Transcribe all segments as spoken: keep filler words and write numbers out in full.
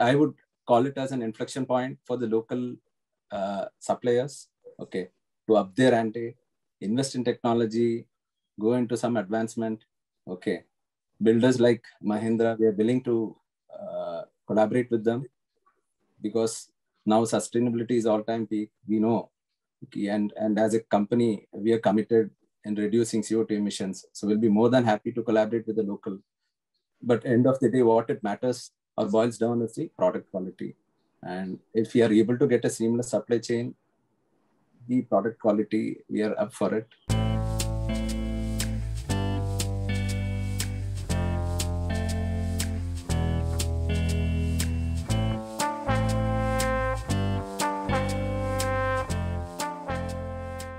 I would call it as an inflection point for the local uh, suppliers, okay, to up their ante, invest in technology, go into some advancement, okay. Builders like Mahindra, we are willing to uh, collaborate with them because now sustainability is all-time peak, we know. Okay, and, and as a company, we are committed in reducing C O two emissions. So we'll be more than happy to collaborate with the local. But end of the day, what it matters or boils down is the product quality. And if we are able to get a seamless supply chain, the product quality, we are up for it.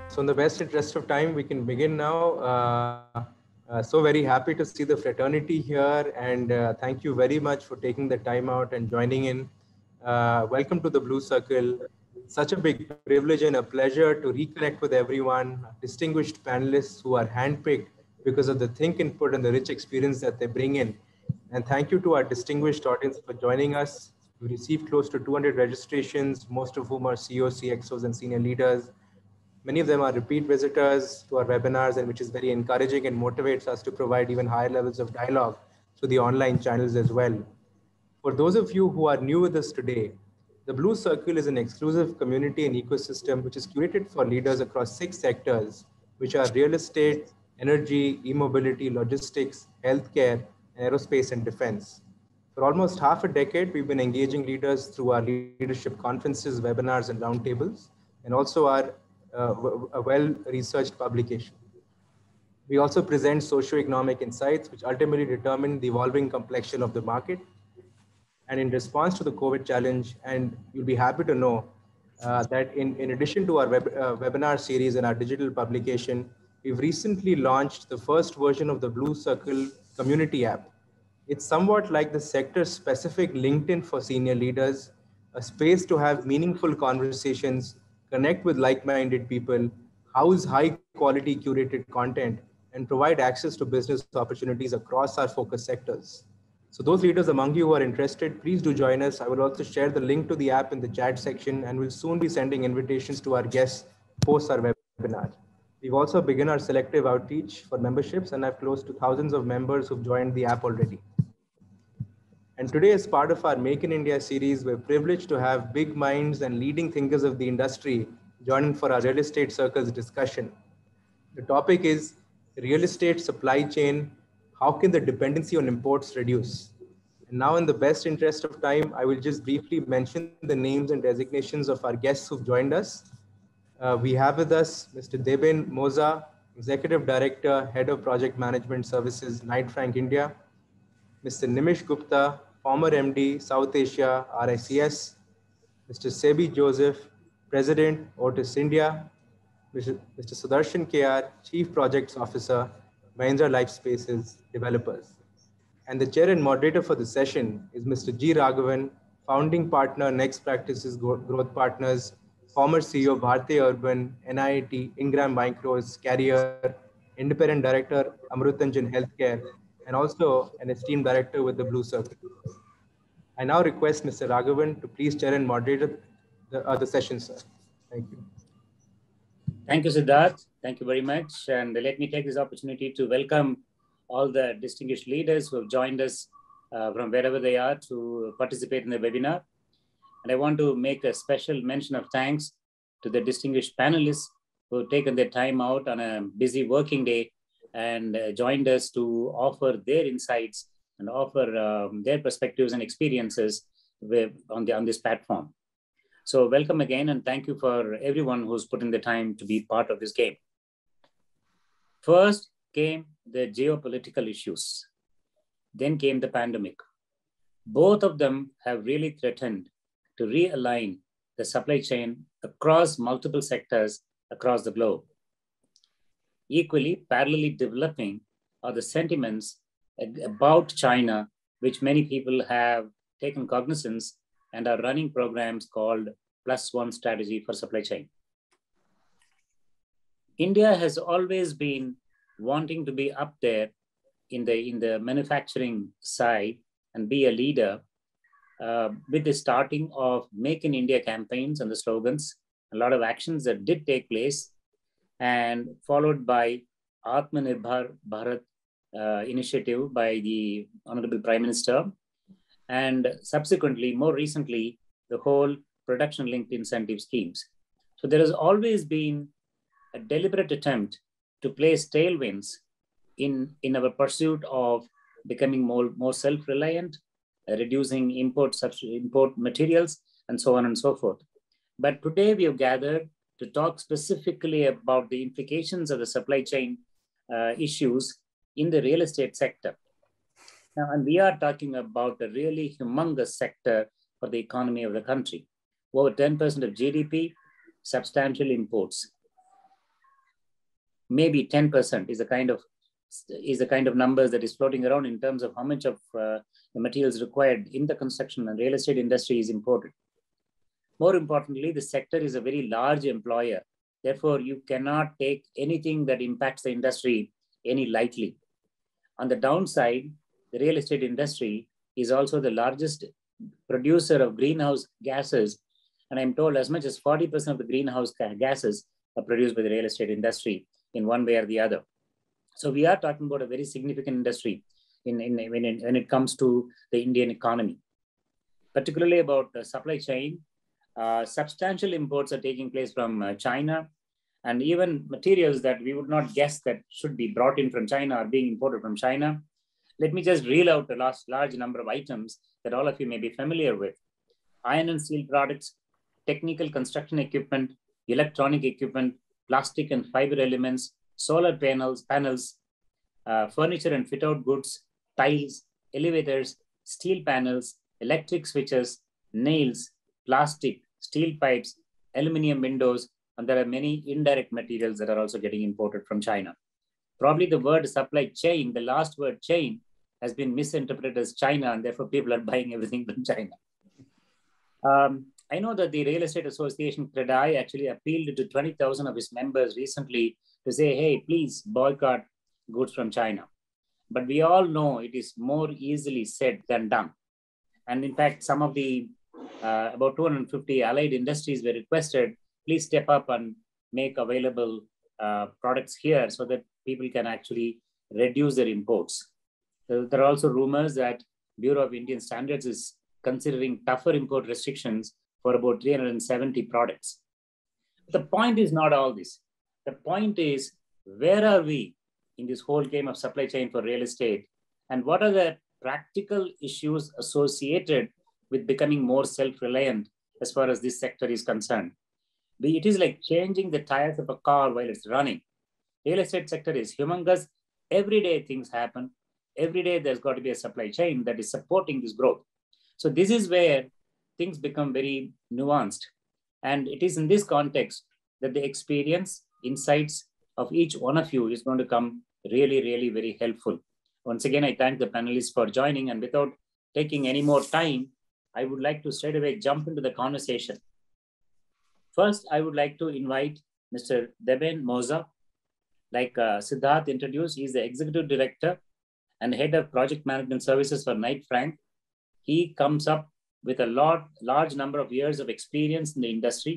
So in the best interest of time, we can begin now. Uh, uh, so very happy to see the fraternity here, and uh, thank you very much for taking the time out and joining in. Uh, welcome to the Blue Circle. Such a big privilege and a pleasure to reconnect with everyone, distinguished panelists who are handpicked because of the think input and the rich experience that they bring in. And thank you to our distinguished audience for joining us. We received close to two hundred registrations, most of whom are C Os, C X Os, and senior leaders. Many of them are repeat visitors to our webinars, and which is very encouraging and motivates us to provide even higher levels of dialogue through the online channels as well. For those of you who are new with us today, the Blue Circle is an exclusive community and ecosystem which is curated for leaders across six sectors, which are real estate, energy, e-mobility, logistics, healthcare, and aerospace and defense. For almost half a decade, we've been engaging leaders through our leadership conferences, webinars, and roundtables, and also our Uh, a well-researched publication. We also present socioeconomic insights, which ultimately determine the evolving complexion of the market. And in response to the COVID challenge, and you'll be happy to know uh, that in, in addition to our web, uh, webinar series and our digital publication, we've recently launched the first version of the Blue Circle community app. It's somewhat like the sector-specific LinkedIn for senior leaders, a space to have meaningful conversations, connect with like-minded people, house high-quality curated content, and provide access to business opportunities across our focus sectors. So those leaders among you who are interested, please do join us. I will also share the link to the app in the chat section, and we'll soon be sending invitations to our guests post our webinar. We've also begun our selective outreach for memberships and have close to thousands of members who've joined the app already. And today, as part of our Make in India series, we're privileged to have big minds and leading thinkers of the industry joining for our real estate circles discussion. The topic is real estate supply chain. How can the dependency on imports reduce? And now, in the best interest of time, I will just briefly mention the names and designations of our guests who've joined us. Uh, we have with us Mister Deben Moza, Executive Director, Head of Project Management Services, Knight Frank, India. Mister Nimish Gupta, former M D, South Asia, R I C S, Mister Sebi Joseph, President, Otis, India, Mister Sudarshan K R, Chief Projects Officer, Mahindra Lifespaces Developers. And the chair and moderator for the session is Mister G. Raghavan, founding partner, Next Practices Growth Partners, former C E O, Bharti Urban, N I T, Ingram Micros, Carrier, Independent Director, Amrutanjan Healthcare, and also an esteemed director with the Blue Circle. I now request Mister Raghavan to please chair and moderate the, uh, the session, sir. Thank you. Thank you, Siddharth. Thank you very much. And let me take this opportunity to welcome all the distinguished leaders who have joined us uh, from wherever they are to participate in the webinar. And I want to make a special mention of thanks to the distinguished panelists who have taken their time out on a busy working day and joined us to offer their insights and offer um, their perspectives and experiences with, on, the, on this platform. So welcome again, and thank you for everyone who's put in the time to be part of this game. First came the geopolitical issues. Then came the pandemic. Both of them have really threatened to realign the supply chain across multiple sectors across the globe. Equally, parallelly developing are the sentiments about China, which many people have taken cognizance and are running programs called Plus One Strategy for Supply Chain. India has always been wanting to be up there in the, in the manufacturing side and be a leader. uh, with the starting of Make in India campaigns and the slogans, a lot of actions that did take place, and followed by Atmanirbhar Bharat uh, initiative by the Honorable Prime Minister. And subsequently, more recently, the whole production linked incentive schemes. So there has always been a deliberate attempt to place tailwinds in, in our pursuit of becoming more, more self-reliant, uh, reducing import, substitute, import materials, and so on and so forth. But today we have gathered to talk specifically about the implications of the supply chain uh, issues in the real estate sector. Now, and we are talking about a really humongous sector for the economy of the country. Over ten percent of G D P, substantial imports. Maybe ten percent is the kind of is the kind of numbers that is floating around in terms of how much of uh, the materials required in the construction and real estate industry is imported. More importantly, the sector is a very large employer. Therefore, you cannot take anything that impacts the industry any lightly. On the downside, the real estate industry is also the largest producer of greenhouse gases. And I'm told as much as forty percent of the greenhouse gases are produced by the real estate industry in one way or the other. So we are talking about a very significant industry in, in, in, in, when it comes to the Indian economy, particularly about the supply chain. Uh, substantial imports are taking place from uh, China, and even materials that we would not guess that should be brought in from China are being imported from China. Let me just reel out the last large number of items that all of you may be familiar with. Iron and steel products, technical construction equipment, electronic equipment, plastic and fiber elements, solar panels, panels, uh, furniture and fit-out goods, tiles, elevators, steel panels, electric switches, nails, plastic, steel pipes, aluminum windows, and there are many indirect materials that are also getting imported from China. Probably the word supply chain, the last word chain, has been misinterpreted as China, and therefore people are buying everything from China. Um, I know that the Real Estate Association, Credai, actually appealed to twenty thousand of its members recently to say, hey, please boycott goods from China. But we all know it is more easily said than done. And in fact, some of the Uh, about two hundred fifty allied industries were requested, please step up and make available uh, products here so that people can actually reduce their imports. There are also rumors that Bureau of Indian Standards is considering tougher import restrictions for about three hundred seventy products. The point is not all this. The point is, where are we in this whole game of supply chain for real estate? And what are the practical issues associated with becoming more self-reliant as far as this sector is concerned? It is like changing the tires of a car while it's running. Real estate sector is humongous. Every day things happen. Every day there's got to be a supply chain that is supporting this growth. So this is where things become very nuanced. And it is in this context that the experience, insights of each one of you is going to come really, really very helpful. Once again, I thank the panelists for joining, and without taking any more time, I would like to straight away jump into the conversation. First, I would like to invite Mister Deben Moza. Like uh, Siddharth introduced, he is the Executive Director and Head of Project Management Services for Knight Frank. He comes up with a lot, large number of years of experience in the industry,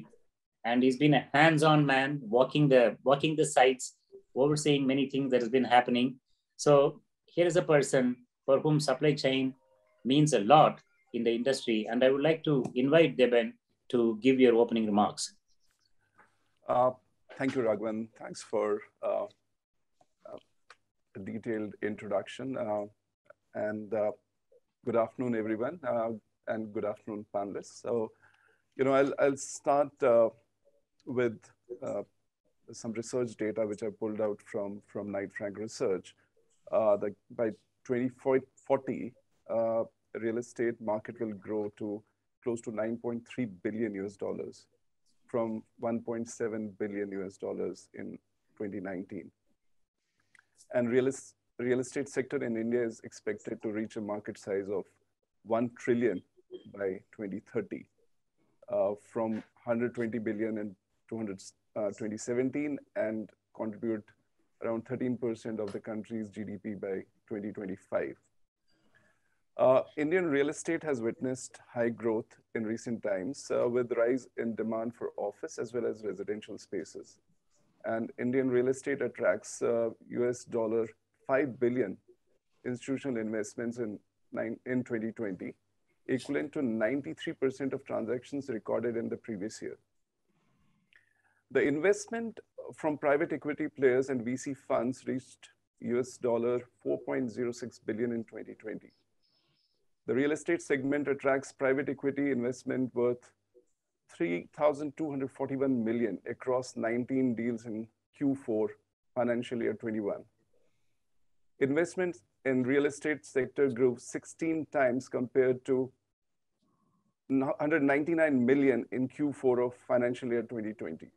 and he's been a hands-on man, walking the, walking the sites, overseeing many things that has been happening. So here is a person for whom supply chain means a lot in the industry, and I would like to invite Deben to give your opening remarks. Uh, thank you, Raghavan. Thanks for uh, uh, a detailed introduction, uh, and uh, good afternoon, everyone, uh, and good afternoon, panelists. So, you know, I'll, I'll start uh, with uh, some research data which I pulled out from, from Knight Frank Research. Uh, that by twenty forty, uh, the real estate market will grow to close to nine point three billion U S dollars from one point seven billion U S dollars in twenty nineteen. And real, is, real estate sector in India is expected to reach a market size of one trillion by twenty thirty, uh, from one hundred twenty billion in twenty seventeen, and contribute around thirteen percent of the country's G D P by twenty twenty-five. Uh, Indian real estate has witnessed high growth in recent times uh, with rise in demand for office as well as residential spaces. And Indian real estate attracts uh, U S dollar five billion institutional investments in, in twenty twenty, equivalent to ninety-three percent of transactions recorded in the previous year. The investment from private equity players and V C funds reached U S dollar four point zero six billion in twenty twenty. The real estate segment attracts private equity investment worth three thousand two hundred forty-one million across nineteen deals in Q four financial year twenty-one. Investments in real estate sector grew sixteen times compared to one hundred ninety-nine million in Q four of financial year twenty twenty.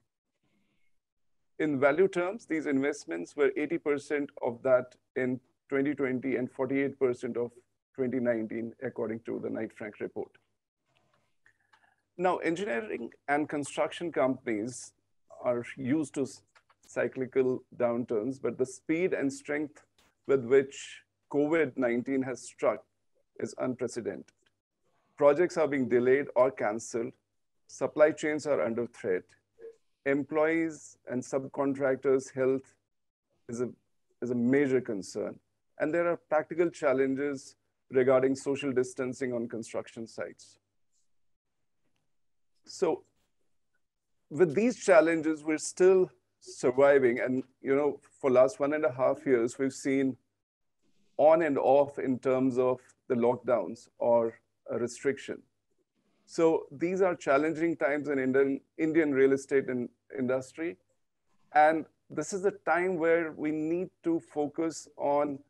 In value terms, these investments were eighty percent of that in twenty twenty and forty-eight percent of twenty nineteen, according to the Knight Frank report. Now, engineering and construction companies are used to cyclical downturns, but the speed and strength with which COVID nineteen has struck is unprecedented. Projects are being delayed or canceled. Supply chains are under threat. Employees and subcontractors' health is a, is a major concern. And there are practical challenges regarding social distancing on construction sites. So with these challenges, we're still surviving. And, you know, for last one and a half years, we've seen on and off in terms of the lockdowns or a restriction. So these are challenging times in Indian, Indian real estate in, industry. And this is the time where we need to focus on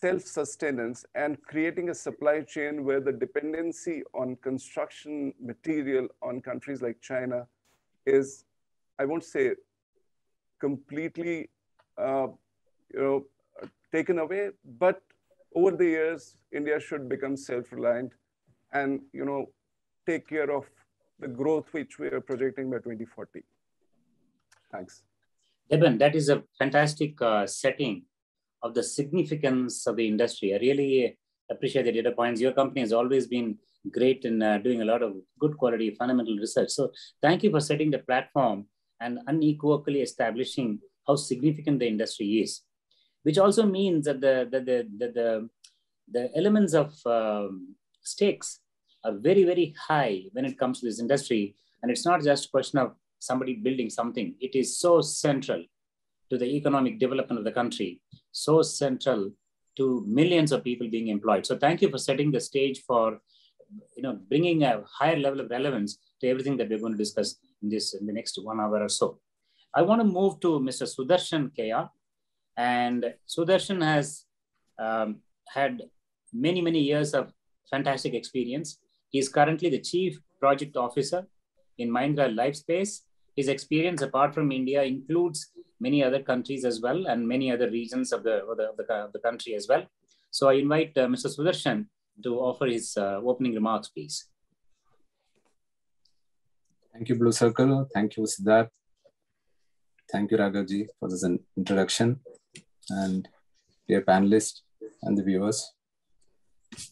self-sustenance and creating a supply chain where the dependency on construction material on countries like China is, I won't say completely uh, you know, taken away, but over the years, India should become self-reliant and you know, take care of the growth which we are projecting by twenty forty. Thanks. Deben, that is a fantastic uh, setting of the significance of the industry. I really appreciate the data points. Your company has always been great in uh, doing a lot of good quality fundamental research. So thank you for setting the platform and unequivocally establishing how significant the industry is, which also means that the, the, the, the, the, the elements of um, stakes are very, very high when it comes to this industry. And it's not just a question of somebody building something. It is so central to the economic development of the country, so central to millions of people being employed. So thank you for setting the stage for, you know, bringing a higher level of relevance to everything that we're going to discuss in this in the next one hour or so. I want to move to Mister Sudarshan K R And Sudarshan has um, had many, many years of fantastic experience. He is currently the Chief Project Officer in Mahindra Lifespace. His experience, apart from India, includes many other countries as well and many other regions of the, of the, of the, of the country as well. So I invite uh, Mister Sudarshan to offer his uh, opening remarks, please. Thank you, Blue Circle. Thank you, Siddharth. Thank you, Raghavji, for this introduction. And dear panelists and the viewers.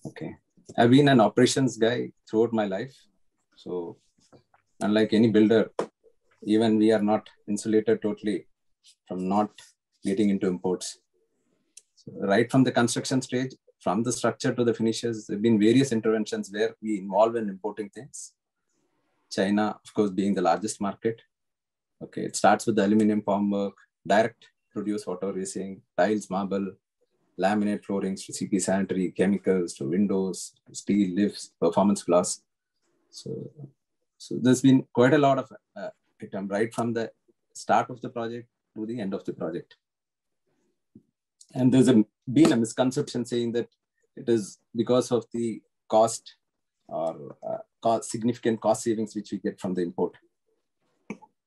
Okay. I've been an operations guy throughout my life. So unlike any builder, even we are not insulated totally from not getting into imports. So right from the construction stage, from the structure to the finishes, there have been various interventions where we involve in importing things. China, of course, being the largest market. Okay, it starts with the aluminum formwork, direct produce water racing, tiles, marble, laminate floorings, to C P sanitary, chemicals, to windows, to steel, lifts, performance glass. So, so there's been quite a lot of uh, item right from the start of the project to the end of the project. And there's a, been a misconception saying that it is because of the cost or uh, cost, significant cost savings which we get from the import.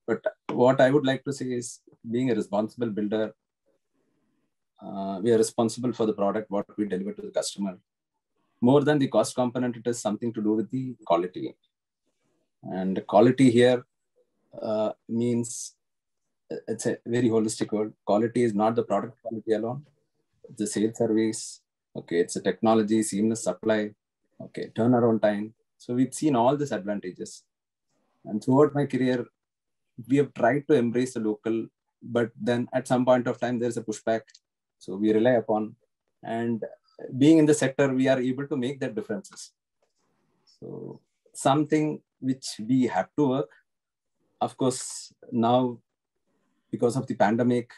But what I would like to say is, being a responsible builder, uh, we are responsible for the product, what we deliver to the customer. More than the cost component, it has something to do with the quality. And the quality here uh, means it's a very holistic word. Quality is not the product quality alone, the sales service, Okay, it's a technology, seamless supply, okay, turnaround time. So we've seen all these advantages. And throughout my career, we have tried to embrace the local, but then at some point of time, there's a pushback. So we rely upon, and being in the sector, we are able to make that differences. So something which we have to work. Of course, now because of the pandemic,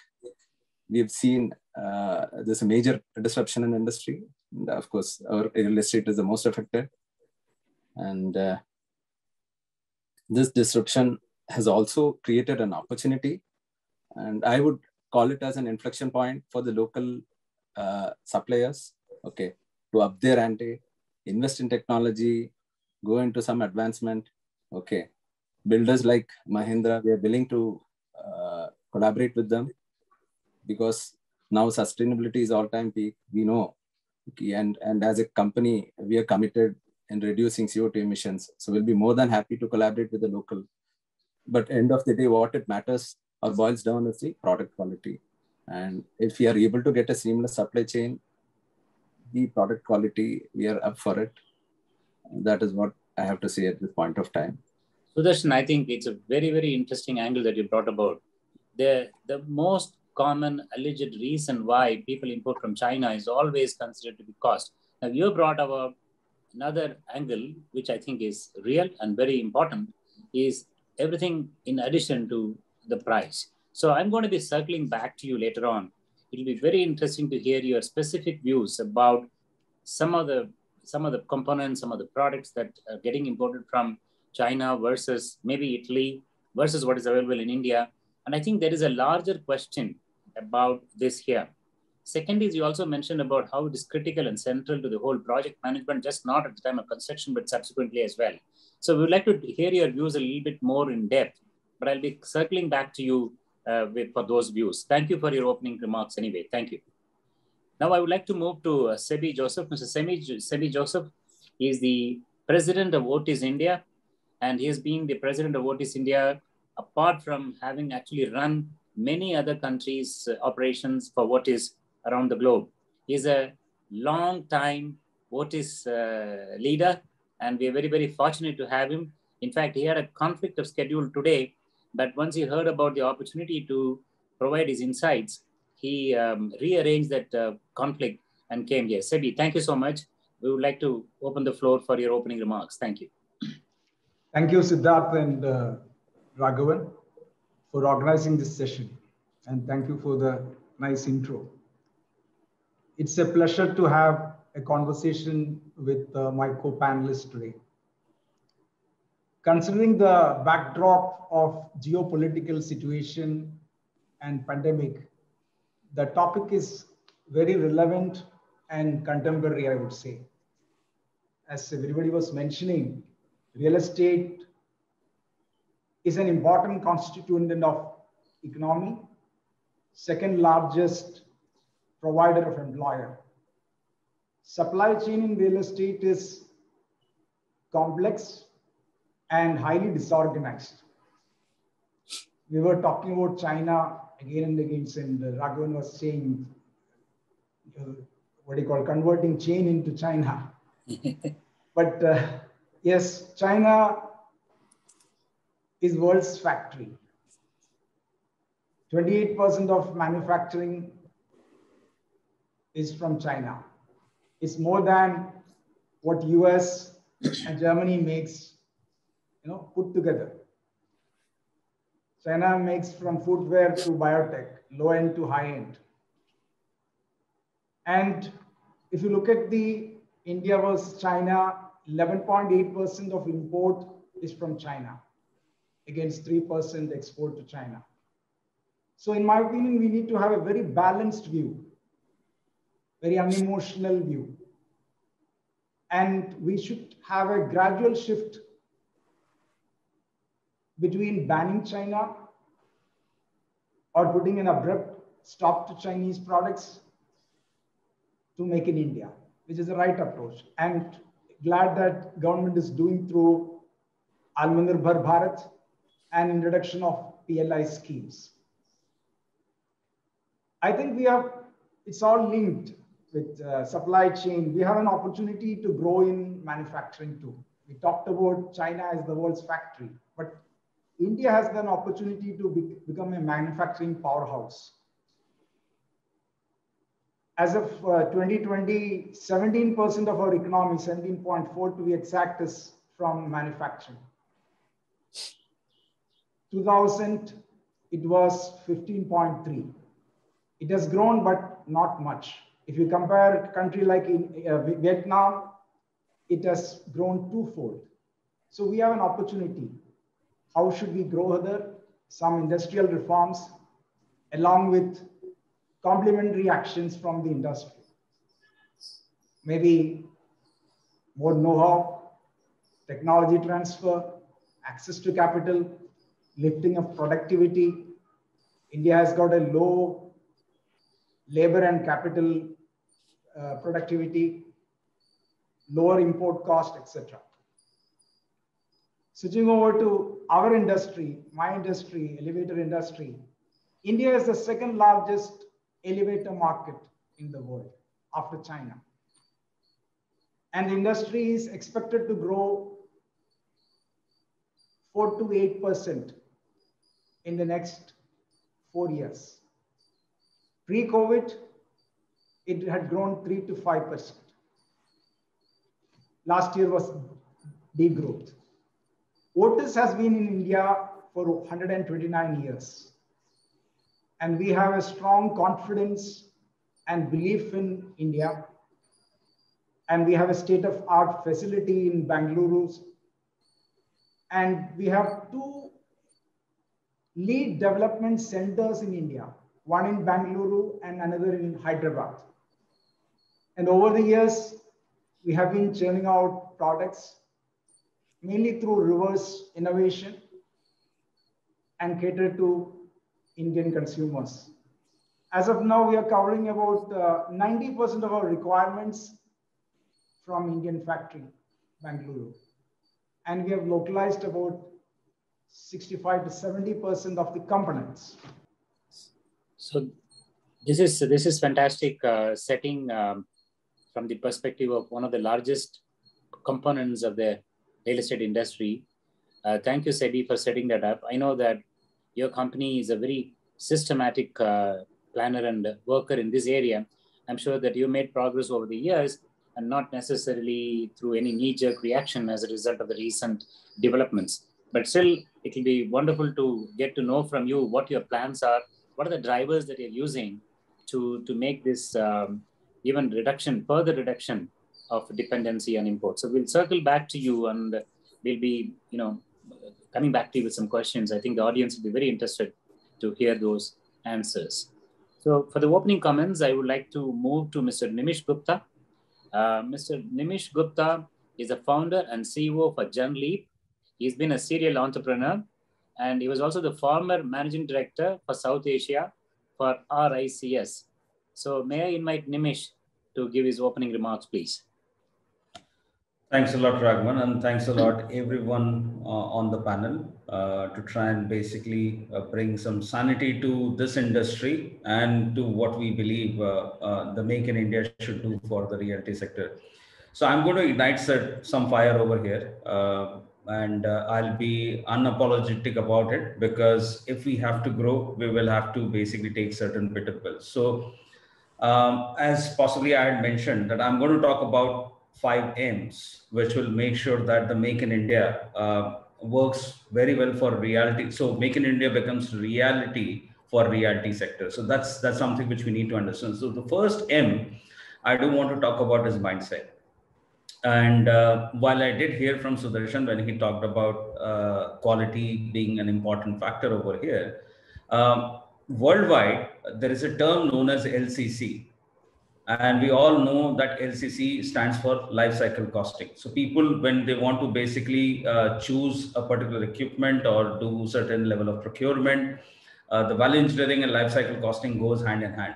we have seen uh, there's a major disruption in industry. And of course, our real estate is the most affected. And uh, this disruption has also created an opportunity. And I would call it as an inflection point for the local uh, suppliers, okay, to up their ante, invest in technology, go into some advancement, okay. Builders like Mahindra, we are willing to uh, collaborate with them because now sustainability is all-time peak, we know. Okay, and, and as a company, we are committed in reducing C O two emissions. So we'll be more than happy to collaborate with the local. But end of the day, what it matters or boils down is the product quality. And if we are able to get a seamless supply chain, the product quality, we are up for it. That is what I have to say at this point of time. Sudarshan, I think it's a very, very interesting angle that you brought about. The, the most common alleged reason why people import from China is always considered to be cost. Now, you brought about another angle, which I think is real and very important, is everything in addition to the price. So I'm going to be circling back to you later on. It'll be very interesting to hear your specific views about some of the some of the components, some of the products that are getting imported from China versus maybe Italy versus what is available in India. And I think there is a larger question about this here. Second is you also mentioned about how it is critical and central to the whole project management, just not at the time of construction, but subsequently as well. So we would like to hear your views a little bit more in depth, but I'll be circling back to you uh, with, for those views. Thank you for your opening remarks anyway. Thank you. Now I would like to move to uh, Sebi Joseph. Mister Sebi, Sebi Joseph is the president of Otis India, and he has been the president of Otis India apart from having actually run many other countries' uh, operations for Otis around the globe. He's a long-time Otis uh, leader, and we are very, very fortunate to have him. In fact, he had a conflict of schedule today, but once he heard about the opportunity to provide his insights, he um, rearranged that uh, conflict and came here. Sebi, thank you so much. We would like to open the floor for your opening remarks. Thank you. Thank you, Siddharth and uh, Raghavan, for organizing this session. And thank you for the nice intro. It's a pleasure to have a conversation with uh, my co-panelists today. Considering the backdrop of geopolitical situation and pandemic, the topic is very relevant and contemporary, I would say. As everybody was mentioning, real estate is an important constituent of economy, second largest provider of employer. Supply chain in real estate is complex and highly disorganized. We were talking about China again and again, and Raghavan was saying, uh, what do you call, converting chain into China. But uh, yes, China is world's factory. twenty-eight percent of manufacturing is from China. It's more than what U S and Germany makes, you know, put together. China makes from footwear to biotech, low-end to high-end. And if you look at the India versus China, eleven point eight percent of import is from China, against three percent export to China. So in my opinion, we need to have a very balanced view, very unemotional view. And we should have a gradual shift between banning China or putting an abrupt stop to Chinese products to Make in India, which is the right approach. And glad that government is doing through Atmanirbhar Bharat and introduction of P L I schemes. I think we have, it's all linked. with uh, supply chain, we have an opportunity to grow in manufacturing too. We talked about China as the world's factory, but India has an opportunity to be become a manufacturing powerhouse. As of uh, twenty twenty, seventeen percent of our economy, seventeen point four to be exact, is from manufacturing. two thousand, it was fifteen point three. It has grown, but not much. If you compare a country like in, uh, Vietnam, it has grown twofold. So we have an opportunity. How should we grow further? Some industrial reforms, along with complementary actions from the industry. Maybe more know-how, technology transfer, access to capital, lifting of productivity. India has got a low labor and capital uh, productivity, lower import cost, et cetera. Switching over to our industry, my industry, elevator industry, India is the second largest elevator market in the world after China. And the industry is expected to grow four to eight percent in the next four years. Pre-COVID, it had grown three to five percent. Last year was degrowth. Otis has been in India for one hundred twenty-nine years. And we have a strong confidence and belief in India. And we have a state-of-art facility in Bangalore. And we have two lead development centers in India, one in Bangalore and another in Hyderabad. And over the years, we have been churning out products, mainly through reverse innovation and cater to Indian consumers. As of now, we are covering about ninety percent of our requirements from Indian factory, Bangalore. And we have localized about sixty-five to seventy percent of the components. So this is this is fantastic uh, setting um, from the perspective of one of the largest components of the real estate industry. Uh, thank you, Sebi, for setting that up. I know that your company is a very systematic uh, planner and worker in this area. I'm sure that you made progress over the years and not necessarily through any knee-jerk reaction as a result of the recent developments. But still, it will be wonderful to get to know from you what your plans are. What are the drivers that you're using to, to make this um, even reduction, further reduction of dependency on imports? So we'll circle back to you and we'll be, you know, coming back to you with some questions. I think the audience will be very interested to hear those answers. So for the opening comments, I would like to move to Mister Nimish Gupta. Uh, Mister Nimish Gupta is the founder and C E O for GenLeap. He's been a serial entrepreneur. And he was also the former managing director for South Asia for R I C S. So may I invite Nimish to give his opening remarks, please. Thanks a lot, Raghavan, and thanks a lot everyone uh, on the panel uh, to try and basically uh, bring some sanity to this industry and to what we believe uh, uh, the Make in India should do for the realty sector. So I'm going to ignite some fire over here. Uh, And uh, I'll be unapologetic about it, because if we have to grow, we will have to basically take certain bitter pills. So um, as possibly I had mentioned that I'm going to talk about five M's, which will make sure that the Make in India uh, works very well for reality. So Make in India becomes reality for reality sector. So that's, that's something which we need to understand. So the first M I do want to talk about is mindset. And uh, while I did hear from Sudarshan when he talked about uh, quality being an important factor over here, um, worldwide, there is a term known as L C C. And we all know that L C C stands for life cycle costing. So people, when they want to basically uh, choose a particular equipment or do certain level of procurement, uh, the value engineering and life cycle costing goes hand in hand.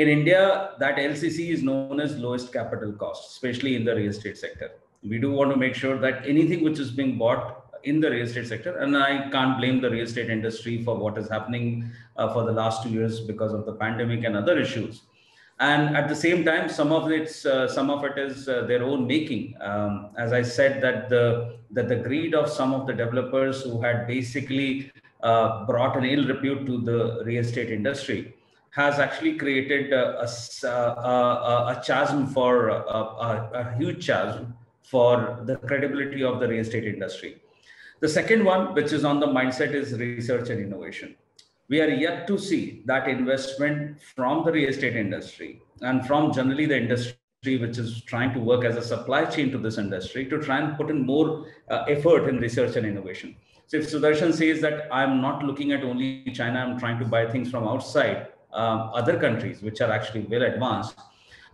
In India, that L C C is known as lowest capital cost, especially in the real estate sector. We do want to make sure that anything which is being bought in the real estate sector, and I can't blame the real estate industry for what is happening uh, for the last two years because of the pandemic and other issues. And at the same time, some of it's uh, some of it is uh, their own making. Um, as I said, that the that the greed of some of the developers who had basically uh, brought an ill repute to the real estate industry has actually created a, a, a, a chasm for a, a, a huge chasm for the credibility of the real estate industry. The second one, which is on the mindset, is research and innovation. We are yet to see that investment from the real estate industry and from generally the industry which is trying to work as a supply chain to this industry to try and put in more uh, effort in research and innovation. So if Sudarshan says that I'm not looking at only China, I'm trying to buy things from outside um, other countries which are actually well advanced,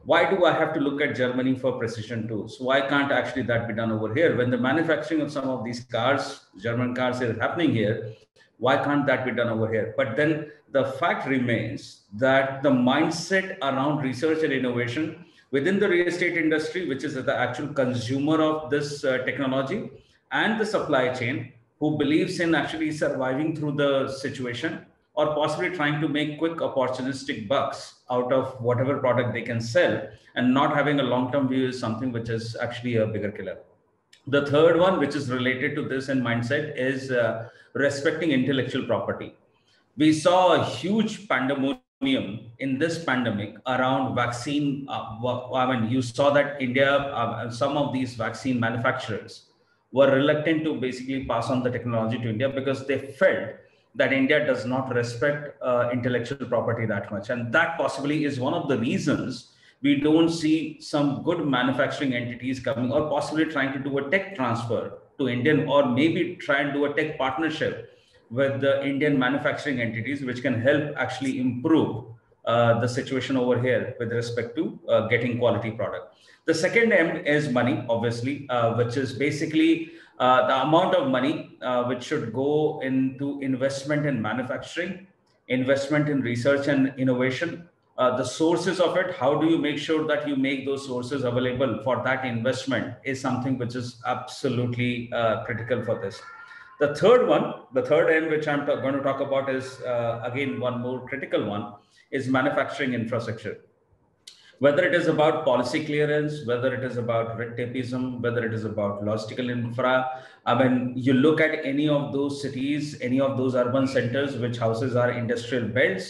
why do I have to look at Germany for precision tools? Why can't actually that be done over here? When the manufacturing of some of these cars, German cars, is happening here, why can't that be done over here? But then the fact remains that the mindset around research and innovation within the real estate industry, which is the actual consumer of this uh, technology, and the supply chain, who believes in actually surviving through the situation or possibly trying to make quick opportunistic bucks out of whatever product they can sell, and not having a long-term view, is something which is actually a bigger killer. The third one, which is related to this in mindset, is uh, respecting intellectual property. We saw a huge pandemonium in this pandemic around vaccine. Uh, I mean, you saw that India, uh, some of these vaccine manufacturers were reluctant to basically pass on the technology to India because they felt that India does not respect uh, intellectual property that much. And that possibly is one of the reasons we don't see some good manufacturing entities coming or possibly trying to do a tech transfer to Indian, or maybe try and do a tech partnership with the Indian manufacturing entities, which can help actually improve uh, the situation over here with respect to uh, getting quality product. The second M is money, obviously, uh, which is basically uh, the amount of money uh, which should go into investment in manufacturing, investment in research and innovation, Uh, the sources of it, how do you make sure that you make those sources available for that investment, is something which is absolutely uh, critical for this. The third one, the third end which I'm going to talk about is, uh, again, one more critical one, is manufacturing infrastructure. Whether it is about policy clearance, whether it is about red tapeism, whether it is about logistical infra, I mean, you look at any of those cities, any of those urban centers which houses are industrial belts,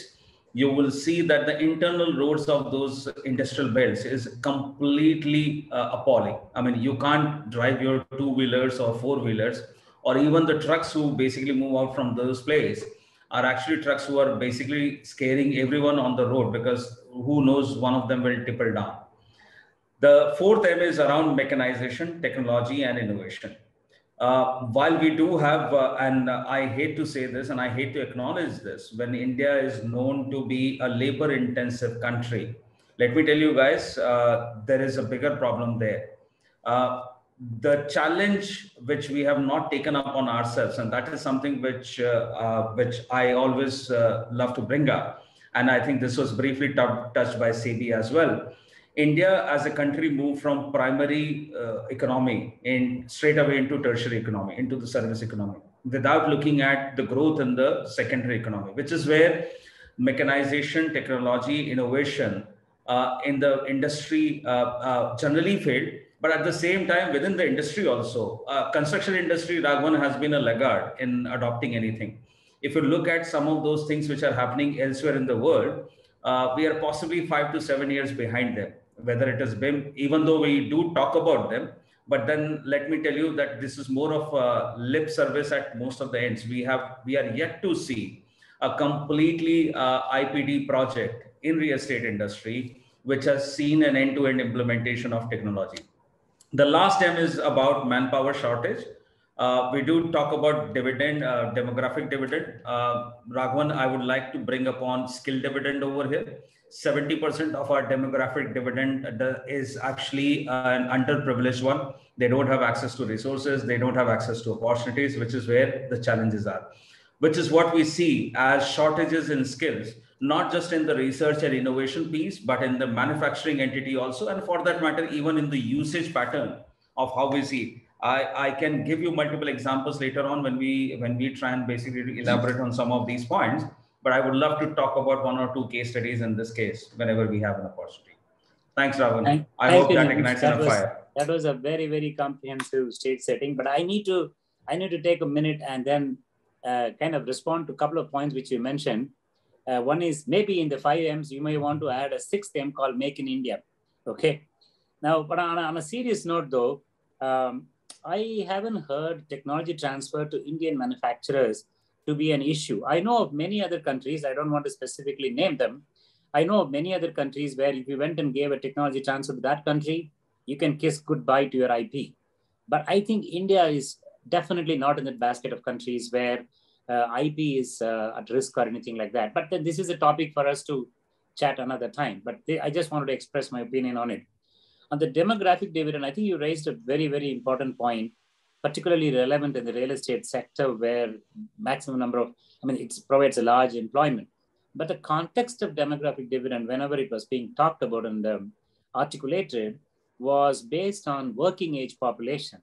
you will see that the internal roads of those industrial belts is completely uh, appalling. I mean, you can't drive your two-wheelers or four-wheelers, or even the trucks who basically move out from those places are actually trucks who are basically scaring everyone on the road, because who knows, one of them will tipple down. The fourth M is around mechanization, technology, and innovation. Uh, while we do have, uh, and uh, I hate to say this and I hate to acknowledge this, when India is known to be a labor intensive country, let me tell you guys, uh, there is a bigger problem there. Uh, the challenge which we have not taken up on ourselves, and that is something which, uh, uh, which I always uh, love to bring up, and I think this was briefly touched by Sebi as well. India as a country moved from primary uh, economy in straight away into tertiary economy, into the service economy, without looking at the growth in the secondary economy, which is where mechanization, technology, innovation uh, in the industry uh, uh, generally failed. But at the same time, within the industry also, uh, construction industry, Raghavan, has been a laggard in adopting anything. If you look at some of those things which are happening elsewhere in the world, uh, we are possibly five to seven years behind them. Whether it is B I M, even though we do talk about them, but then let me tell you that this is more of a lip service at most of the ends. We have, we are yet to see a completely uh, I P D project in real estate industry, which has seen an end-to-end implementation of technology. The last M is about manpower shortage. Uh, we do talk about dividend, uh, demographic dividend. Uh, Raghavan, I would like to bring upon skill dividend over here. seventy percent of our demographic dividend is actually an underprivileged one. They don't have access to resources. They don't have access to opportunities, which is where the challenges are, which is what we see as shortages in skills, not just in the research and innovation piece, but in the manufacturing entity also. And for that matter, even in the usage pattern of how we see, I, I can give you multiple examples later on when we, when we try and basically elaborate on some of these points. but I would love to talk about one or two case studies in this case whenever we have an opportunity. Thanks, Raghavan. Thank, I thank hope you, that ignites that a was, fire. That was a very, very comprehensive stage setting, but I need to, I need to take a minute and then uh, kind of respond to a couple of points which you mentioned. Uh, one is maybe in the five M's, you may want to add a sixth M called Make in India. Okay. Now, but on a, on a serious note though, um, I haven't heard technology transfer to Indian manufacturers to be an issue. I know of many other countries, I don't want to specifically name them. I know of many other countries where if you went and gave a technology transfer to that country, you can kiss goodbye to your I P. But I think India is definitely not in that basket of countries where uh, I P is uh, at risk or anything like that. But then this is a topic for us to chat another time. But they, I just wanted to express my opinion on it. On the demographic dividend, I think you raised a very, very important point, particularly relevant in the real estate sector where maximum number of, I mean, it provides a large employment. But the context of demographic dividend, whenever it was being talked about and um, articulated, was based on working age population.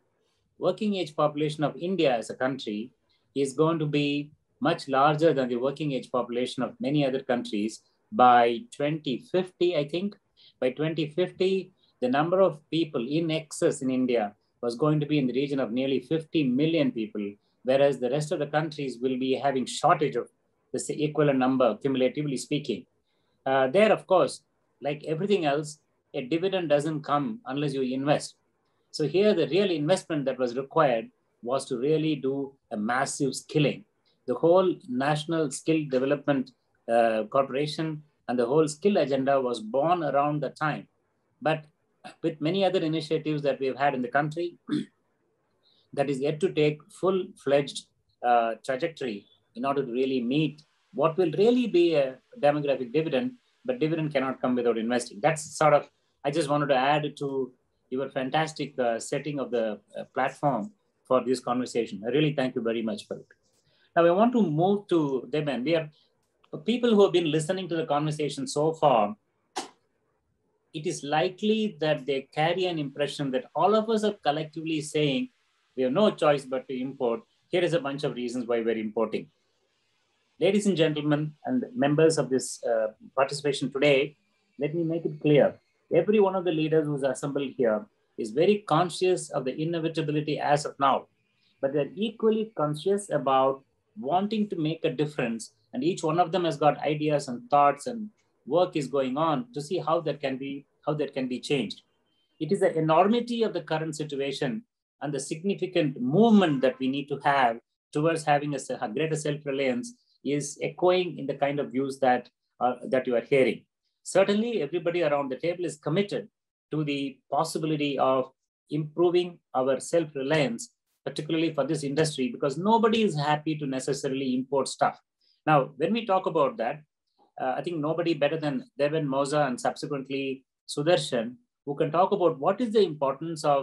Working age population of India as a country is going to be much larger than the working age population of many other countries by twenty fifty, I think. By twenty fifty, the number of people in excess in India was going to be in the region of nearly fifty million people, whereas the rest of the countries will be having shortage of this equivalent number, cumulatively speaking. Uh, there, of course, like everything else, a dividend doesn't come unless you invest. So here, the real investment that was required was to really do a massive skilling. The whole National Skill Development uh, Corporation and the whole skill agenda was born around the time. But with many other initiatives that we've had in the country, that is yet to take full-fledged uh, trajectory in order to really meet what will really be a demographic dividend, but dividend cannot come without investing. That's sort of, I just wanted to add to your fantastic uh, setting of the uh, platform for this conversation. I really thank you very much for it. Now I want to move to Deben. We are people who have been listening to the conversation so far. It is likely that they carry an impression that all of us are collectively saying we have no choice but to import. Here is a bunch of reasons why we're importing. Ladies and gentlemen and members of this uh, participation today, let me make it clear. Every one of the leaders who's assembled here is very conscious of the inevitability as of now, but they're equally conscious about wanting to make a difference. And each one of them has got ideas and thoughts and work is going on to see how that can be, how that can be changed. It is the enormity of the current situation and the significant movement that we need to have towards having a, a greater self-reliance is echoing in the kind of views that, uh, that you are hearing. Certainly, everybody around the table is committed to the possibility of improving our self-reliance, particularly for this industry, because nobody is happy to necessarily import stuff. Now, when we talk about that, Uh, I think nobody better than Deben Moza and subsequently Sudarshan, who can talk about what is the importance of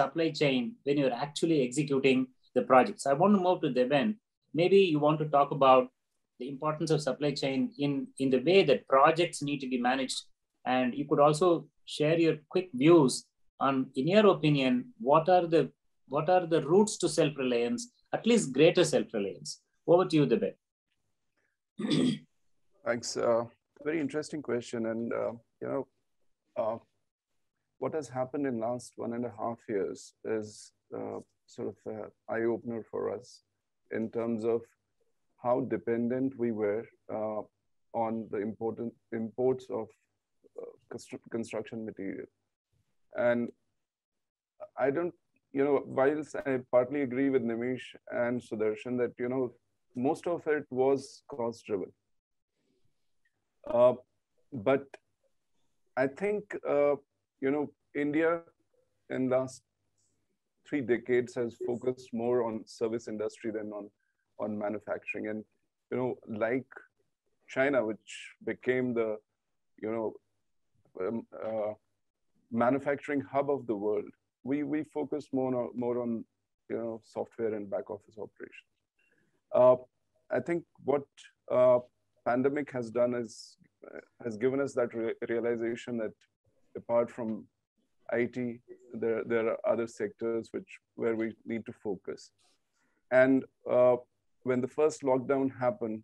supply chain when you're actually executing the projects. I want to move to Deben. Maybe you want to talk about the importance of supply chain in, in the way that projects need to be managed. And you could also share your quick views on, in your opinion, what are the, what are the routes to self-reliance, at least greater self-reliance. Over to you, Deben. Thanks. Uh, very interesting question. And, uh, you know, uh, what has happened in last one and a half years is uh, sort of an eye-opener for us in terms of how dependent we were uh, on the important imports of uh, construction material. And I don't, you know, whilst I partly agree with Nimish and Sudarshan that, you know, most of it was cost-driven. Uh, but I think, uh, you know, India in last three decades has focused more on service industry than on, on manufacturing. And, you know, like China, which became the, you know, um, uh, manufacturing hub of the world, we, we focused more on, more on, you know, software and back office operations. Uh, I think what... Uh, pandemic has done is uh, has given us that re realization that apart from I T, there, there are other sectors which where we need to focus. And uh, when the first lockdown happened,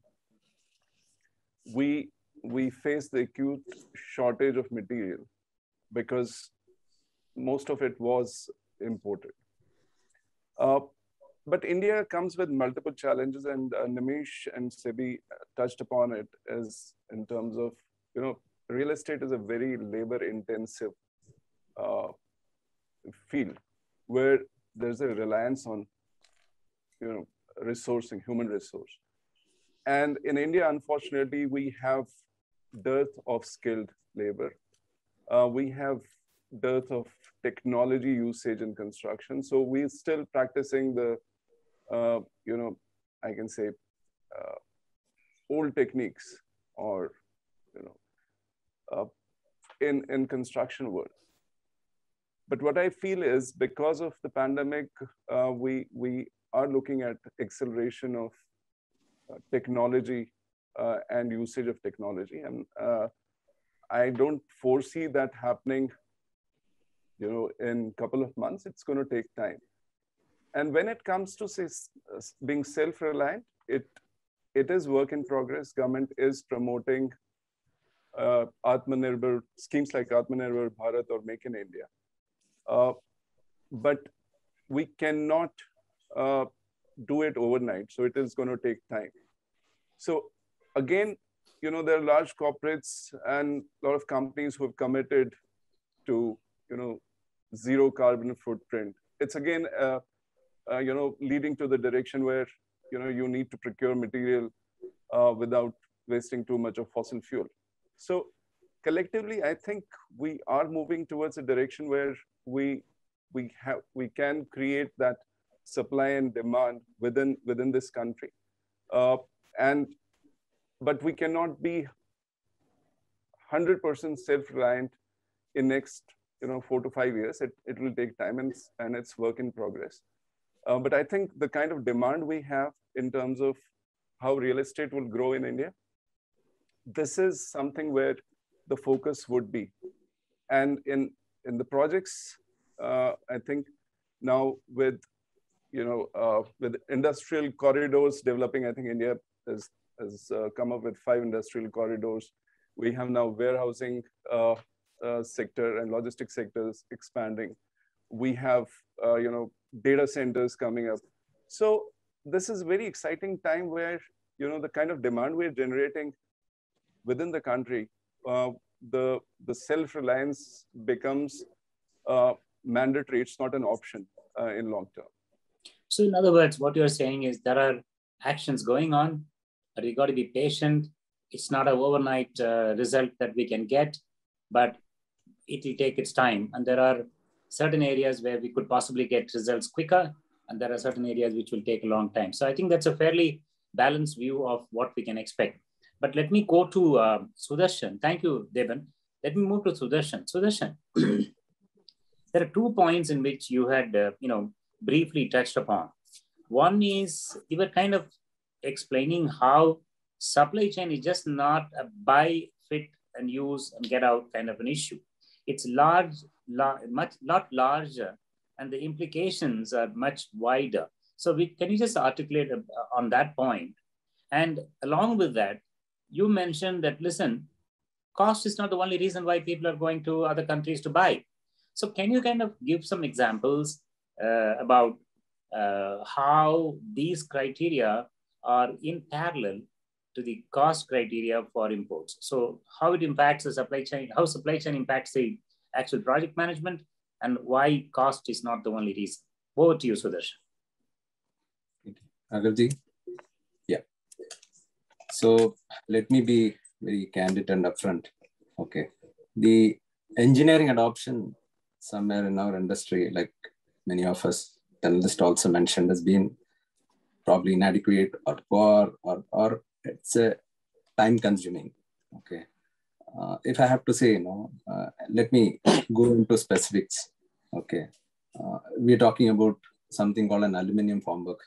we we face the acute shortage of material because most of it was imported. Uh, but India comes with multiple challenges, and uh, Nimish and Sebi touched upon it as in terms of, you know, real estate is a very labor-intensive uh, field where there's a reliance on, you know, resourcing, human resource. And in India, unfortunately, we have dearth of skilled labor. Uh, we have dearth of technology usage in construction. So we're still practicing the, uh, you know, I can say uh, old techniques or, you know, uh, in, in construction world. But what I feel is because of the pandemic, uh, we, we are looking at acceleration of Uh, technology uh, and usage of technology, and uh, I don't foresee that happening, you know, in a couple of months. It's going to take time. And when it comes to say, uh, being self-reliant, it it is work in progress. Government is promoting uh, Atmanirbhar schemes like Atmanirbhar Bharat or Make in India, uh, but we cannot Uh, do it overnight. So it is going to take time. So again, you know, there are large corporates and a lot of companies who have committed to, you know, zero carbon footprint. It's again, uh, uh, you know, leading to the direction where, you know, you need to procure material uh, without wasting too much of fossil fuel. So collectively, I think we are moving towards a direction where we, we, have, we can create that supply and demand within within this country, uh, and but we cannot be one hundred percent self-reliant in next, you know, four to five years. It it will take time, and and it's work in progress. Uh, but I think the kind of demand we have in terms of how real estate will grow in India, this is something where the focus would be, and in in the projects, uh, I think now with you know, uh, with industrial corridors developing, I think India has, has uh, come up with five industrial corridors. We have now warehousing uh, uh, sector and logistics sectors expanding. We have, uh, you know, data centers coming up. So this is a very exciting time where, you know, the kind of demand we're generating within the country, uh, the, the self-reliance becomes uh, mandatory. It's not an option uh, in long term. So in other words, what you're saying is there are actions going on, but we got to be patient. It's not an overnight uh, result that we can get, but it will take its time. And there are certain areas where we could possibly get results quicker, and there are certain areas which will take a long time. So I think that's a fairly balanced view of what we can expect. But let me go to uh, Sudarshan. Thank you, Deben. Let me move to Sudarshan. Sudarshan, there are two points in which you had, uh, you know, briefly touched upon. One is you were kind of explaining how supply chain is just not a buy, fit, and use and get out kind of an issue. It's large, large much lot larger, and the implications are much wider. So we, can you just articulate on that point? And along with that, you mentioned that, listen, cost is not the only reason why people are going to other countries to buy. So can you kind of give some examples Uh, about uh, how these criteria are in parallel to the cost criteria for imports? So how it impacts the supply chain, how supply chain impacts the actual project management, and why cost is not the only reason. Over to you, Sudarshan. Raghavji? Yeah. So let me be very candid and upfront. Okay. The engineering adoption somewhere in our industry, like many of us, the list also mentioned, has been probably inadequate or poor, or, or it's a time consuming. Okay. Uh, if I have to say, you know, uh, let me go into specifics. Okay. Uh, we're talking about something called an aluminum formwork.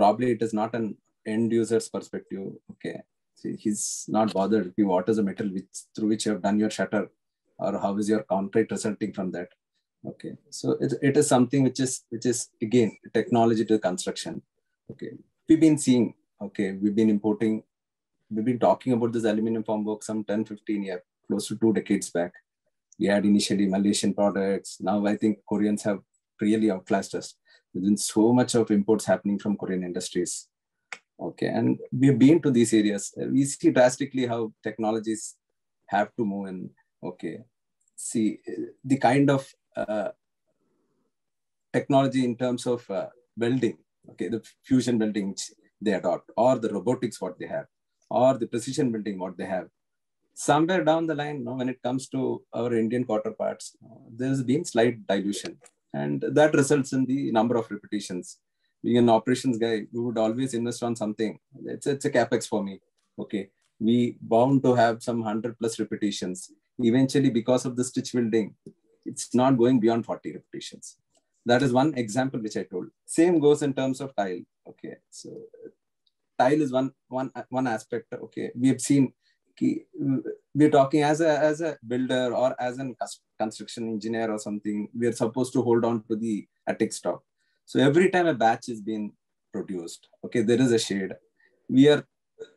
Probably it is not an end user's perspective. Okay. See, he's not bothered. He what is the metal which, through which you have done your shutter, or how is your concrete resulting from that? Okay, so it, it is something which is which is again technology to construction. Okay, we've been seeing. Okay, we've been importing we've been talking about this aluminum formwork some ten, fifteen years, close to two decades back. We had initially Malaysian products. Now I think Koreans have really outclassed us. There's been so much of imports happening from Korean industries. Okay, and we've been to these areas. We see drastically how technologies have to move in. Okay, see the kind of uh, technology in terms of uh, welding, okay, the fusion welding which they adopt, or the robotics what they have, or the precision welding what they have. Somewhere down the line, you know, when it comes to our Indian counterparts, there's been slight dilution, and that results in the number of repetitions. Being an operations guy, we would always invest on something. It's, it's a capex for me. Okay, we bound to have some one hundred plus repetitions. Eventually, because of the stitch welding, it's not going beyond forty repetitions. That is one example which I told. Same goes in terms of tile. Okay, so tile is one one one aspect. Okay, we have seen. We're talking as a as a builder or as a construction engineer or something. We are supposed to hold on to the attic stock. So every time a batch is being produced, okay, there is a shade. We are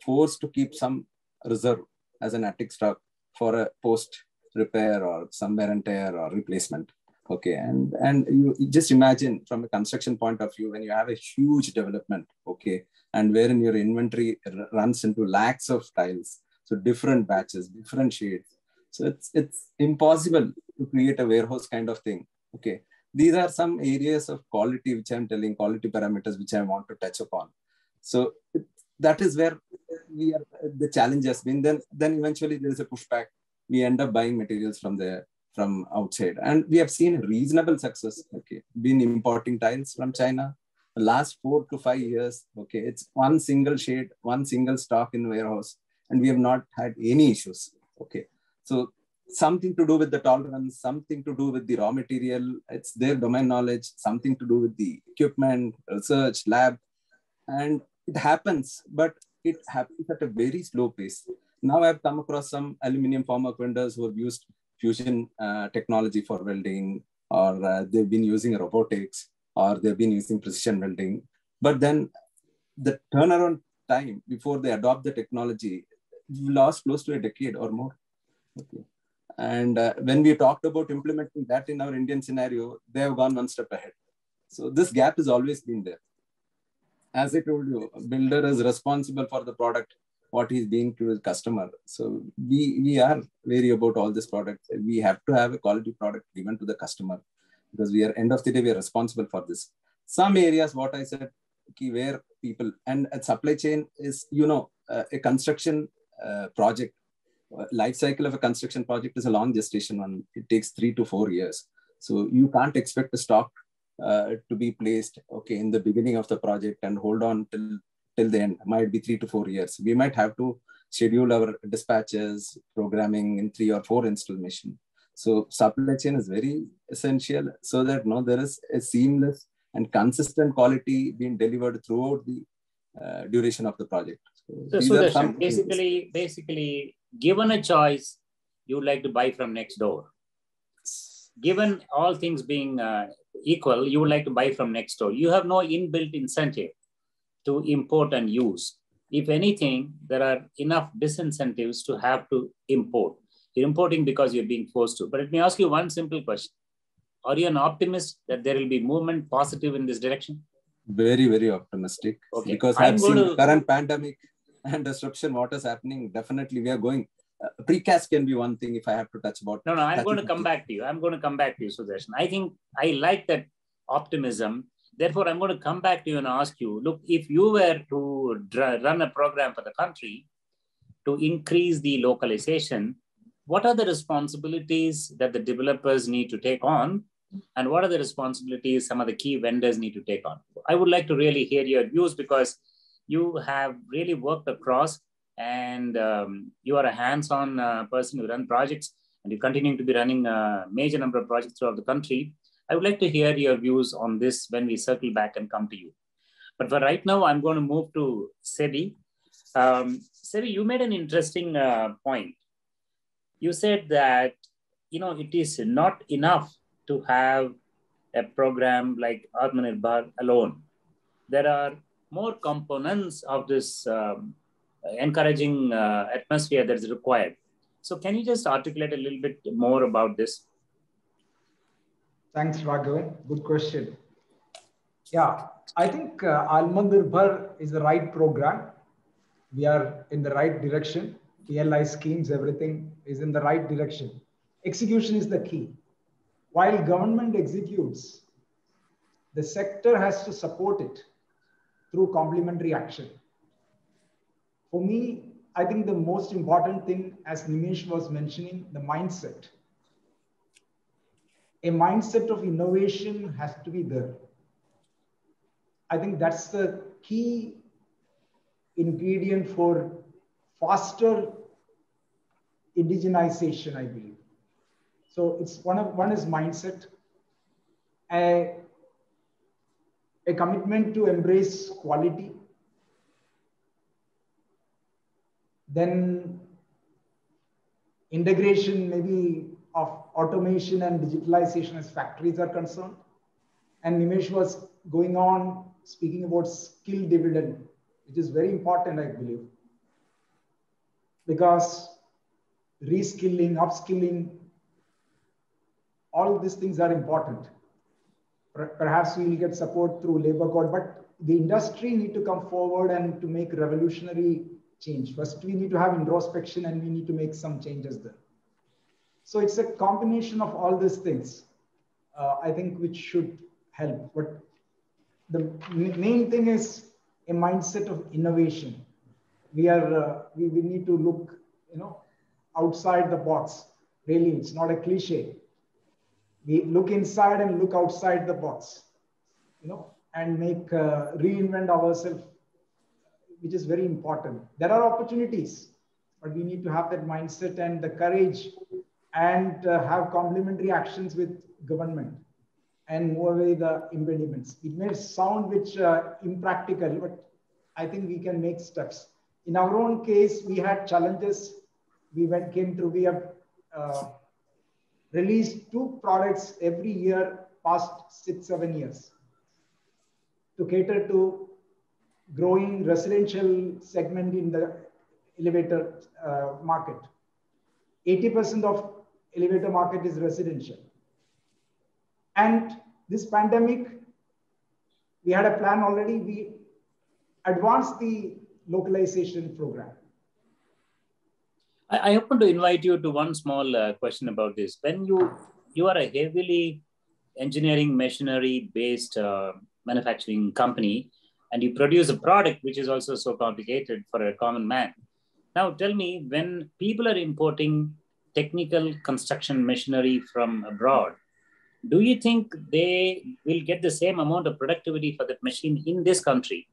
forced to keep some reserve as an attic stock for a post repair or some wear and tear or replacement. Okay, and, and you just imagine from a construction point of view, when you have a huge development, okay, and wherein your inventory runs into lakhs of tiles, so different batches, different shades. So it's, it's impossible to create a warehouse kind of thing, okay. These are some areas of quality which I'm telling, quality parameters which I want to touch upon. So that is where we are, the challenge has been. Then, then eventually there is a pushback. We end up buying materials from there, from outside. And we have seen reasonable success. Okay, been importing tiles from China the last four to five years. Okay, it's one single shade, one single stock in warehouse, and we have not had any issues. Okay, so something to do with the tolerance, something to do with the raw material, it's their domain knowledge, something to do with the equipment, research, lab, and it happens, but it happens at a very slow pace. Now I've come across some aluminum formwork vendors who have used fusion uh, technology for welding, or uh, they've been using robotics, or they've been using precision welding. But then the turnaround time before they adopt the technology, we lost close to a decade or more. Okay. And uh, when we talked about implementing that in our Indian scenario, they have gone one step ahead. So this gap has always been there. As I told you, a builder is responsible for the product, what he's being to his customer. So we, we are wary about all this product. We have to have a quality product given to the customer, because we are, end of the day, we are responsible for this. Some areas, what I said, key where people, and a supply chain is, you know, uh, a construction uh, project. Life cycle of a construction project is a long gestation one. It takes three to four years. So you can't expect the stock uh, to be placed, okay, in the beginning of the project and hold on till, till the end. It might be three to four years. We might have to schedule our dispatches, programming in three or four installation. So supply chain is very essential so that no, there is a seamless and consistent quality being delivered throughout the uh, duration of the project. So, so Sudarshan, basically, basically, given a choice, you would like to buy from next door. Given all things being uh, equal, you would like to buy from next door. You have no inbuilt incentive to import and use. If anything, there are enough disincentives to have to import. You're importing because you're being forced to. But let me ask you one simple question. Are you an optimist that there will be movement positive in this direction? Very, very optimistic. Okay. Because I'm I've seen to... current pandemic and disruption, what is happening, definitely we are going. Uh, precast can be one thing if I have to touch about. No, no, I'm going to come back to you. I'm going to come back to you, Sudarshan. I think I like that optimism. Therefore, I'm going to come back to you and ask you, look, if you were to run a program for the country to increase the localization, what are the responsibilities that the developers need to take on? And what are the responsibilities some of the key vendors need to take on? I would like to really hear your views, because you have really worked across, and um, you are a hands-on uh, person who runs projects, and you're continuing to be running a major number of projects throughout the country. I would like to hear your views on this when we circle back and come to you. But for right now, I'm going to move to Sebi. Um, Sebi, you made an interesting uh, point. You said that, you know, it is not enough to have a program like Atmanirbhar alone. There are more components of this um, encouraging uh, atmosphere that is required. So can you just articulate a little bit more about this? Thanks, Raghavan. Good question. Yeah, I think uh, Atmanirbhar is the right program. We are in the right direction. P L I schemes, everything is in the right direction. Execution is the key. While government executes, the sector has to support it through complementary action. For me, I think the most important thing, as Nimish was mentioning, the mindset. A mindset of innovation has to be there. I think that's the key ingredient for faster indigenization, I believe. So it's one of one is mindset, a, a commitment to embrace quality, then integration maybe of automation and digitalization as factories are concerned. And Nimish was going on speaking about skill dividend, which is very important, I believe, because reskilling, upskilling, all of these things are important. Perhaps we will get support through labor code, but the industry need to come forward and to make revolutionary change. First, we need to have introspection and we need to make some changes there. So it's a combination of all these things, uh, I think, which should help. But the main thing is a mindset of innovation. We are, uh, we, we need to look, you know, outside the box. Really, it's not a cliche. We look inside and look outside the box, you know, and make, uh, reinvent ourselves, which is very important. There are opportunities, but we need to have that mindset and the courage and uh, have complementary actions with government and move away the impediments. It may sound which uh, impractical, but I think we can make steps. In our own case, we had challenges. We went, came through, we have uh, released two products every year, past six, seven years to cater to growing residential segment in the elevator uh, market. eighty percent of elevator market is residential. And this pandemic, we had a plan already. We advanced the localization program. I, I happen to invite you to one small uh, question about this. When you, you are a heavily engineering machinery based uh, manufacturing company, and you produce a product which is also so complicated for a common man. Now tell me, when people are importing technical construction machinery from abroad, do you think they will get the same amount of productivity for that machine in this country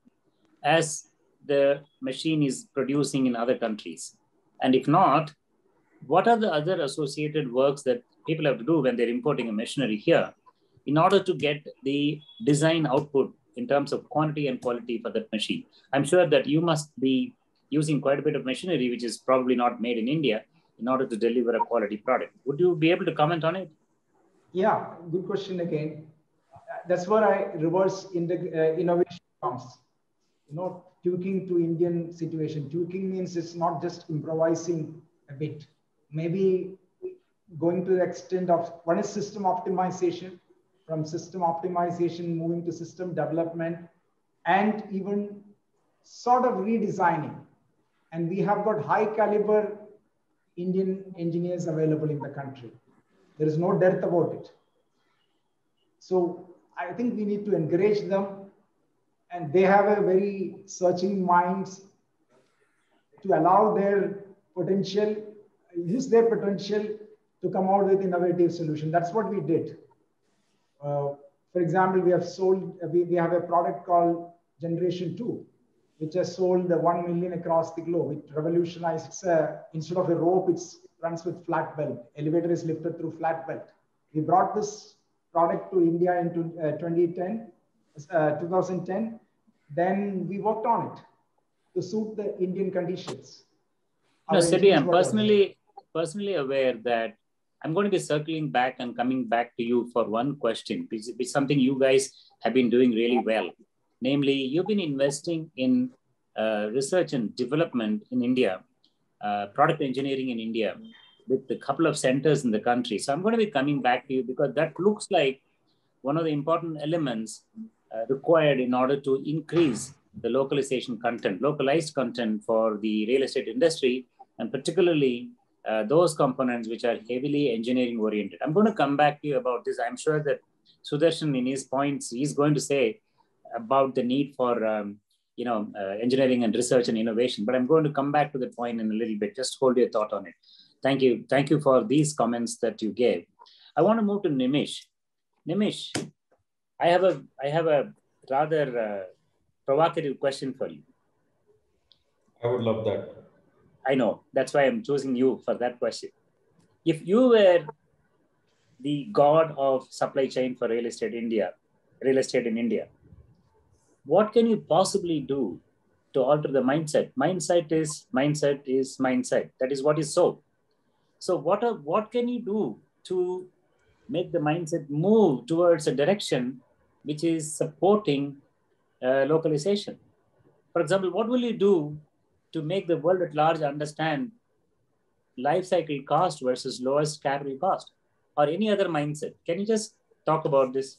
as the machine is producing in other countries? And if not, what are the other associated works that people have to do when they're importing a machinery here in order to get the design output in terms of quantity and quality for that machine? I'm sure that you must be using quite a bit of machinery, which is probably not made in India, in order to deliver a quality product. Would you be able to comment on it? Yeah, good question again. That's where I reverse innovation comes. You know, tweaking to Indian situation. Tweaking means it's not just improvising a bit. Maybe going to the extent of, one is system optimization, from system optimization, moving to system development, and even sort of redesigning. And we have got high caliber Indian engineers available in the country. There is no dearth about it. So I think we need to encourage them, and they have a very searching minds to allow their potential, use their potential to come out with innovative solutions. That's what we did. Uh, for example, we have sold, we, we have a product called Generation two, which has sold one million across the globe. It revolutionized, uh, instead of a rope, it runs with flat belt. Elevator is lifted through flat belt. We brought this product to India in twenty ten. Then we worked on it to suit the Indian conditions. No, Sebi, I'm personally, personally aware that I'm going to be circling back and coming back to you for one question, which is something you guys have been doing really well. Namely, you've been investing in uh, research and development in India, uh, product engineering in India, with a couple of centers in the country. So I'm going to be coming back to you because that looks like one of the important elements uh, required in order to increase the localization content, localized content for the real estate industry, and particularly uh, those components which are heavily engineering oriented. I'm going to come back to you about this. I'm sure that Sudarshan, in his points, he's going to say about the need for um, you know, uh, engineering and research and innovation, but I'm going to come back to the point in a little bit. Just hold your thought on it. Thank you. Thank you for these comments that you gave. I want to move to Nimish. Nimish, I have a, I have a rather uh, provocative question for you. I would love that. I know. That's why I'm choosing you for that question. If you were the god of supply chain for real estate India, real estate in India, what can you possibly do to alter the mindset? Mindset is mindset is mindset. That is what is so. So what are, what can you do to make the mindset move towards a direction which is supporting uh, localization? For example, what will you do to make the world at large understand life cycle cost versus lowest capital cost or any other mindset? Can you just talk about this?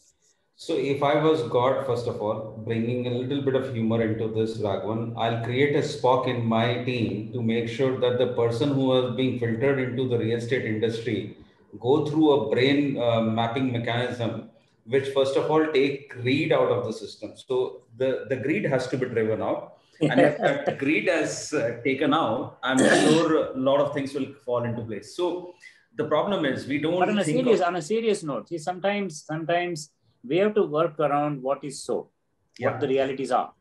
So if I was God, first of all, bringing a little bit of humor into this, Raghavan, I'll create a Spock in my team to make sure that the person who is being filtered into the real estate industry go through a brain uh, mapping mechanism, which first of all, take greed out of the system. So the, the greed has to be driven out. And if that greed has uh, taken out, I'm sure a lot of things will fall into place. So the problem is we don't. But on a think serious, of... on a serious note, see, sometimes, sometimes, we have to work around what is so, yeah. what the realities are.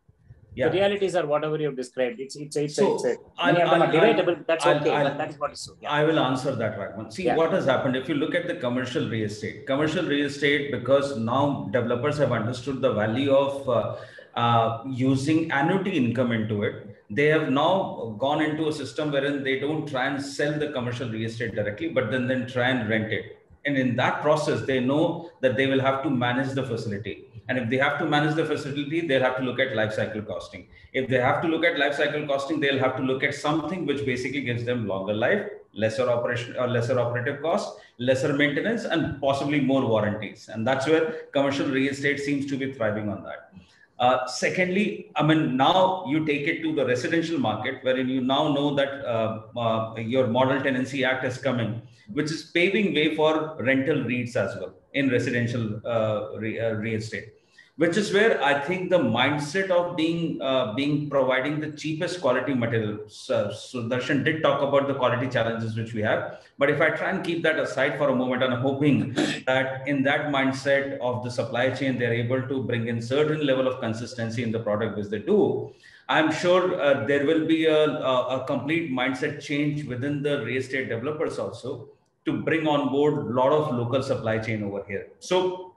Yeah. The realities are whatever you have described. It's it's it's, so it's, it's I'll, I'll, I'll, debatable. That's I'll, okay. I'll, but that is what is so. Yeah. I will answer that, Raghavan. See yeah. what has happened. If you look at the commercial real estate, commercial real estate, because now developers have understood the value of uh, uh, using annuity income into it. They have now gone into a system wherein they don't try and sell the commercial real estate directly, but then then try and rent it. And in that process, they know that they will have to manage the facility. And if they have to manage the facility, they'll have to look at life cycle costing. If they have to look at life cycle costing, they'll have to look at something which basically gives them longer life, lesser operation or lesser operative costs, lesser maintenance, and possibly more warranties. And that's where commercial real estate seems to be thriving on that. Uh, secondly, I mean, now you take it to the residential market, wherein you now know that uh, uh, your Model Tenancy Act is coming, which is paving way for rental REITs as well in residential uh, re uh, real estate, which is where I think the mindset of being uh, being providing the cheapest quality materials. Uh, Sudarshan did talk about the quality challenges which we have, but if I try and keep that aside for a moment, I'm hoping that in that mindset of the supply chain, they're able to bring in certain level of consistency in the product which they do. I'm sure uh, there will be a, a, a complete mindset change within the real estate developers also to bring on board a lot of local supply chain over here. So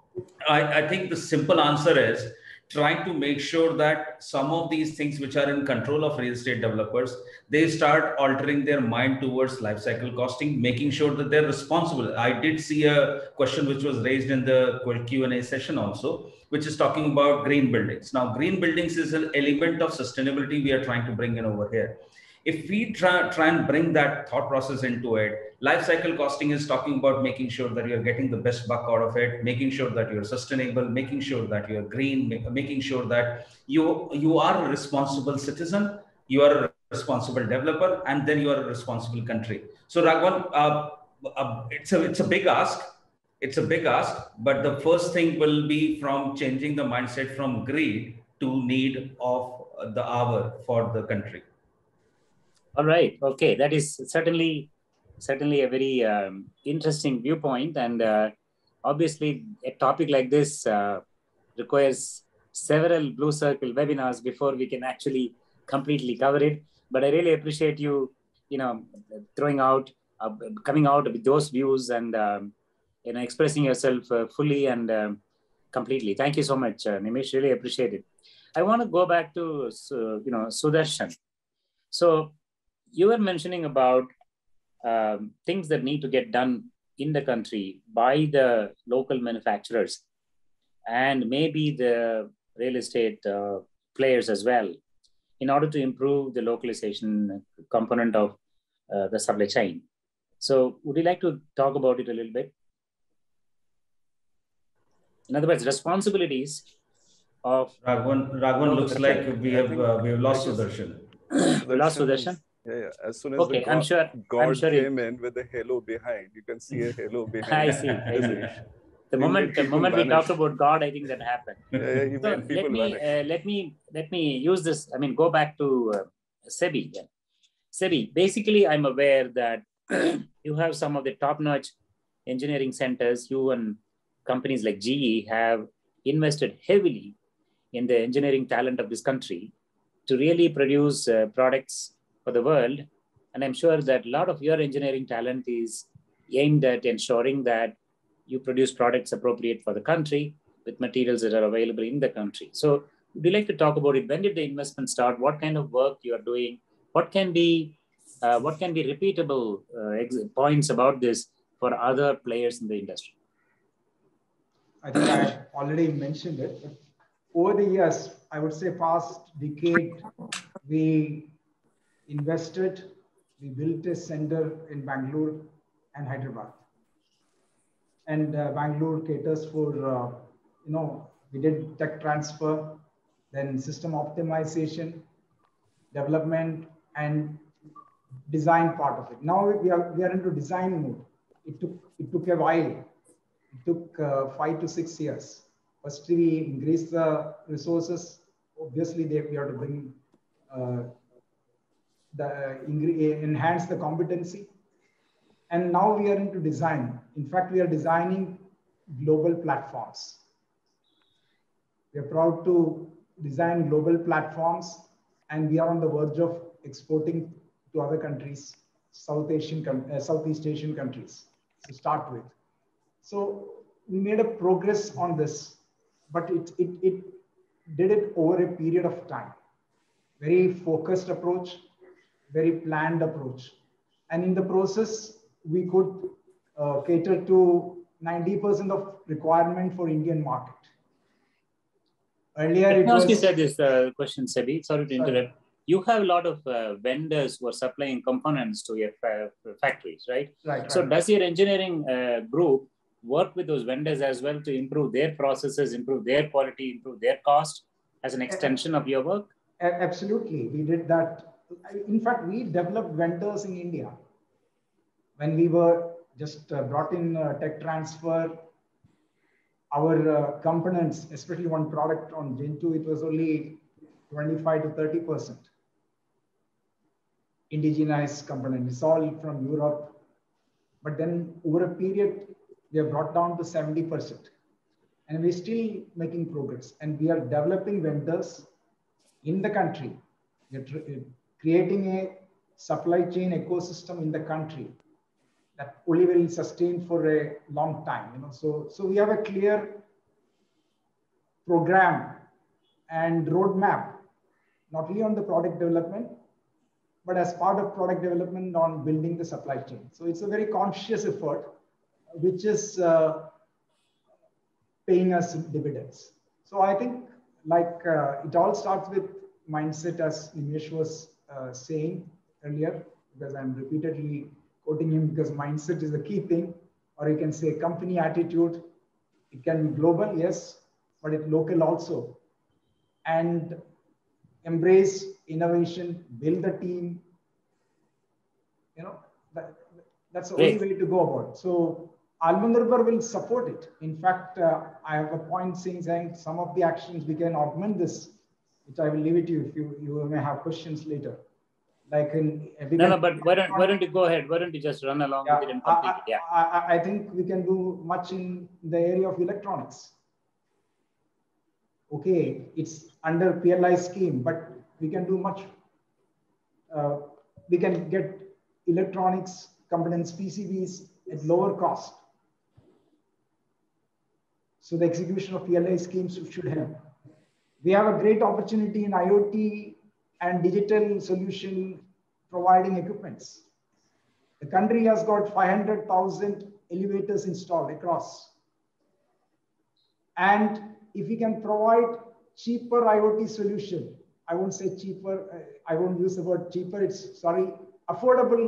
I, I think the simple answer is trying to make sure that some of these things which are in control of real estate developers, they start altering their mind towards life cycle costing, making sure that they're responsible. I did see a question which was raised in the Q and A session also, which is talking about green buildings. Now, green buildings is an element of sustainability we are trying to bring in over here. If we try, try and bring that thought process into it, life cycle costing is talking about making sure that you're getting the best buck out of it, making sure that you're sustainable, making sure that you're green, make, making sure that you, you are a responsible citizen, you are a responsible developer, and then you are a responsible country. So Raghavan, uh, uh, it's, a, it's a big ask. It's a big ask, but the first thing will be from changing the mindset from greed to need of the hour for the country. All right. Okay. That is certainly, certainly a very um, interesting viewpoint. And uh, obviously a topic like this uh, requires several Blue Circle webinars before we can actually completely cover it. But I really appreciate you, you know, throwing out, uh, coming out with those views and, um, you know, expressing yourself uh, fully and um, completely. Thank you so much, uh, Nimish. Really appreciate it. I want to go back to, uh, you know, Sudarshan. So you were mentioning about um, things that need to get done in the country by the local manufacturers and maybe the real estate uh, players as well in order to improve the localization component of uh, the supply chain. So would you like to talk about it a little bit? In other words, responsibilities of... Raghavan, Raghavan looks like we have, uh, we have lost Sudarshan. We lost Sudarshan? Yeah, yeah. As soon as okay, the God, I'm sure, God I'm sure came it, in with a halo behind, you can see a halo behind. I see. I see. The moment the moment vanish. we talk about God, I think that happened. Yeah, yeah, so let me uh, let me let me use this. I mean, go back to uh, Sebi. Yeah. Sebi, basically, I'm aware that you have some of the top-notch engineering centers. You and companies like G E have invested heavily in the engineering talent of this country to really produce uh, products for the world. And I'm sure that a lot of your engineering talent is aimed at ensuring that you produce products appropriate for the country with materials that are available in the country. So would you like to talk about it? When did the investment start? What kind of work you are doing? What can be, uh, what can be repeatable uh, points about this for other players in the industry? I think I already mentioned it. Over the years, I would say past decade, we invested, we built a center in Bangalore and Hyderabad. And uh, Bangalore caters for, uh, you know, we did tech transfer, then system optimization, development, and design part of it. Now we are, we are into design mode. It took, it took a while. It took uh, five to six years. First, we increased the resources. Obviously, they, we have to bring, uh, the, enhance the competency. And now we are into design. In fact, we are designing global platforms. We are proud to design global platforms, and we are on the verge of exporting to other countries, South Asian, uh, Southeast Asian countries to start with. So we made a progress on this, but it, it, it did it over a period of time. Very focused approach, very planned approach. And in the process, we could uh, cater to ninety percent of requirement for Indian market. Earlier, it was... you said this uh, question, Sebi. Sorry to interrupt. Sorry. You have a lot of uh, vendors who are supplying components to your uh, factories, right? Right. So right. Does your engineering uh, group work with those vendors as well to improve their processes, improve their quality, improve their cost as an extension of your work? Absolutely. We did that. In fact, we developed vendors in India. When we were just uh, brought in uh, tech transfer, our uh, components, especially one product on Gen two, it was only twenty-five to thirty percent indigenized component. It's all from Europe. But then over a period, we are brought down to seventy percent. And we're still making progress. And we are developing vendors in the country. We're creating a supply chain ecosystem in the country that only will sustain for a long time. You know? So, so we have a clear program and roadmap, not only on the product development, but as part of product development on building the supply chain. So it's a very conscious effort, which is uh, paying us dividends. So I think like uh, it all starts with mindset, as Nimish was uh, saying earlier, because I'm repeatedly quoting him, because mindset is the key thing, or you can say company attitude. It can be global, yes, but it's local also. And embrace innovation, build a team, you know, that, that's the only way to go about it. So Atmanirbhar will support it. In fact, uh, I have a point saying, saying some of the actions we can augment this, which I will leave it to you if you, you may have questions later. Like in every no, no, but why don't, why don't you go ahead? Why don't you just run along yeah, with it and complete it? Yeah. I, I, I think we can do much in the area of electronics. Okay, it's under P L I scheme, but we can do much. Uh, we can get electronics components, P C Bs at lower cost. So the execution of P L I schemes should help. We have a great opportunity in IoT and digital solution providing equipments. The country has got five hundred thousand elevators installed across. And if we can provide cheaper IoT solution, I won't say cheaper, I won't use the word cheaper, it's sorry, affordable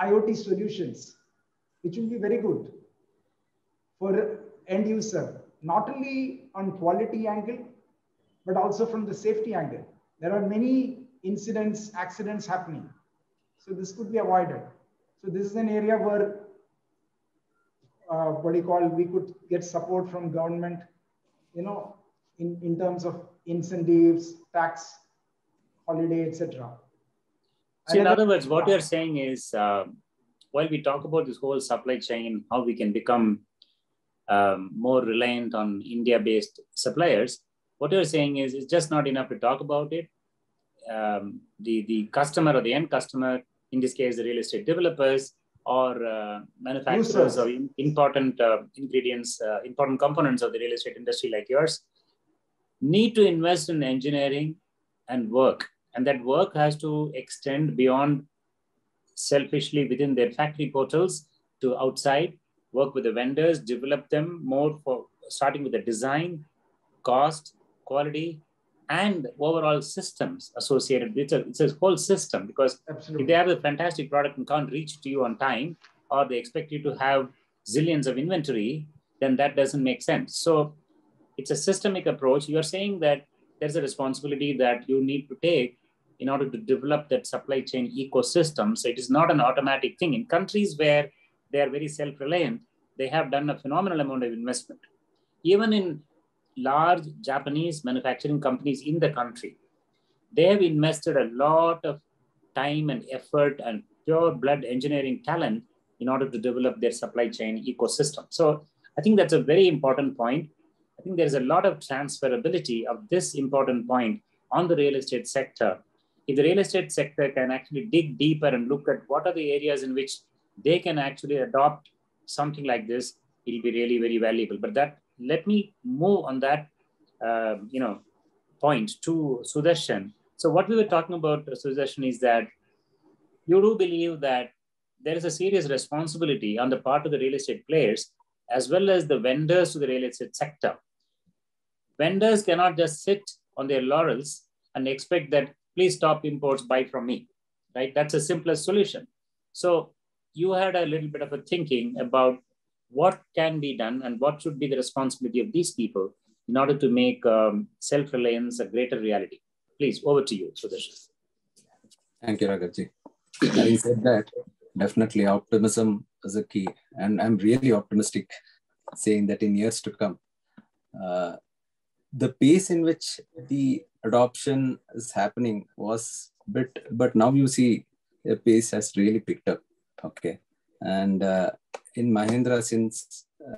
IoT solutions, which will be very good for end user, not only on quality angle, but also from the safety angle. There are many incidents, accidents happening. So this could be avoided. So this is an area where uh, what do you call, we could get support from government, you know, in, in terms of incentives, tax, holiday, et cetera. So in other words, what you're saying is, uh, while we talk about this whole supply chain, how we can become um, more reliant on India-based suppliers, what you're saying is it's just not enough to talk about it. Um, the, the customer or the end customer, in this case, the real estate developers or uh, manufacturers of in, important uh, ingredients, uh, important components of the real estate industry like yours, need to invest in engineering and work. And that work has to extend beyond selfishly within their factory portals to outside, work with the vendors, develop them more for starting with the design, cost, quality, and overall systems associated with it. It's a whole system because Absolutely. If they have a fantastic product and can't reach to you on time, or they expect you to have zillions of inventory, then that doesn't make sense. So it's a systemic approach. You're saying that there's a responsibility that you need to take in order to develop that supply chain ecosystem. So it is not an automatic thing. In countries where they are very self-reliant, they have done a phenomenal amount of investment. Even in large Japanese manufacturing companies in the country, they have invested a lot of time and effort and pure blood engineering talent in order to develop their supply chain ecosystem. So I think that's a very important point. I think there's a lot of transferability of this important point on the real estate sector. If the real estate sector can actually dig deeper and look at what are the areas in which they can actually adopt something like this, it'll be really very valuable. But that, let me move on that, uh, you know, point to Sudarshan. So what we were talking about, Sudarshan, is that you do believe that there is a serious responsibility on the part of the real estate players, as well as the vendors to the real estate sector. Vendors cannot just sit on their laurels and expect that, please stop imports, buy from me, right? That's the simplest solution. So you had a little bit of a thinking about what can be done and what should be the responsibility of these people in order to make um, self-reliance a greater reality. Please, over to you, Sudarshan. Thank you, Raghavji. Having said that, definitely optimism is a key. And I'm really optimistic saying that in years to come, uh, the pace in which the adoption is happening was a bit, but now you see the pace has really picked up. Okay. And uh, in Mahindra, since uh,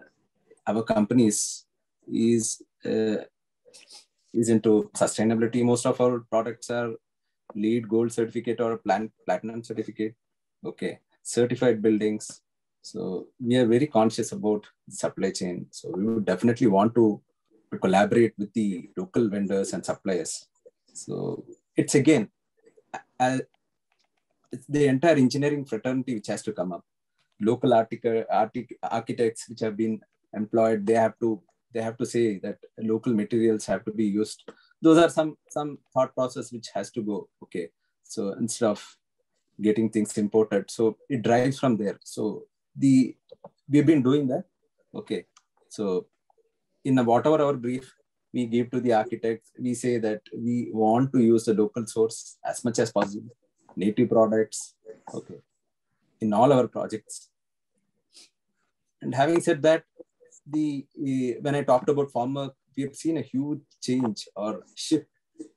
our companies is, uh, is into sustainability, most of our products are LEED gold certificate or platinum certificate, okay, certified buildings. So we are very conscious about supply chain. So we would definitely want to, to collaborate with the local vendors and suppliers. So it's again, uh, it's the entire engineering fraternity which has to come up. Local architects which have been employed, they have to they have to say that local materials have to be used. Those are some some thought process which has to go. Okay, so instead of getting things imported, so it drives from there. So the we've been doing that. Okay, so in a, whatever our brief we give to the architects, we say that we want to use the local source as much as possible, native products. Okay, in all our projects. And having said that, the uh, when I talked about farm work, we have seen a huge change or shift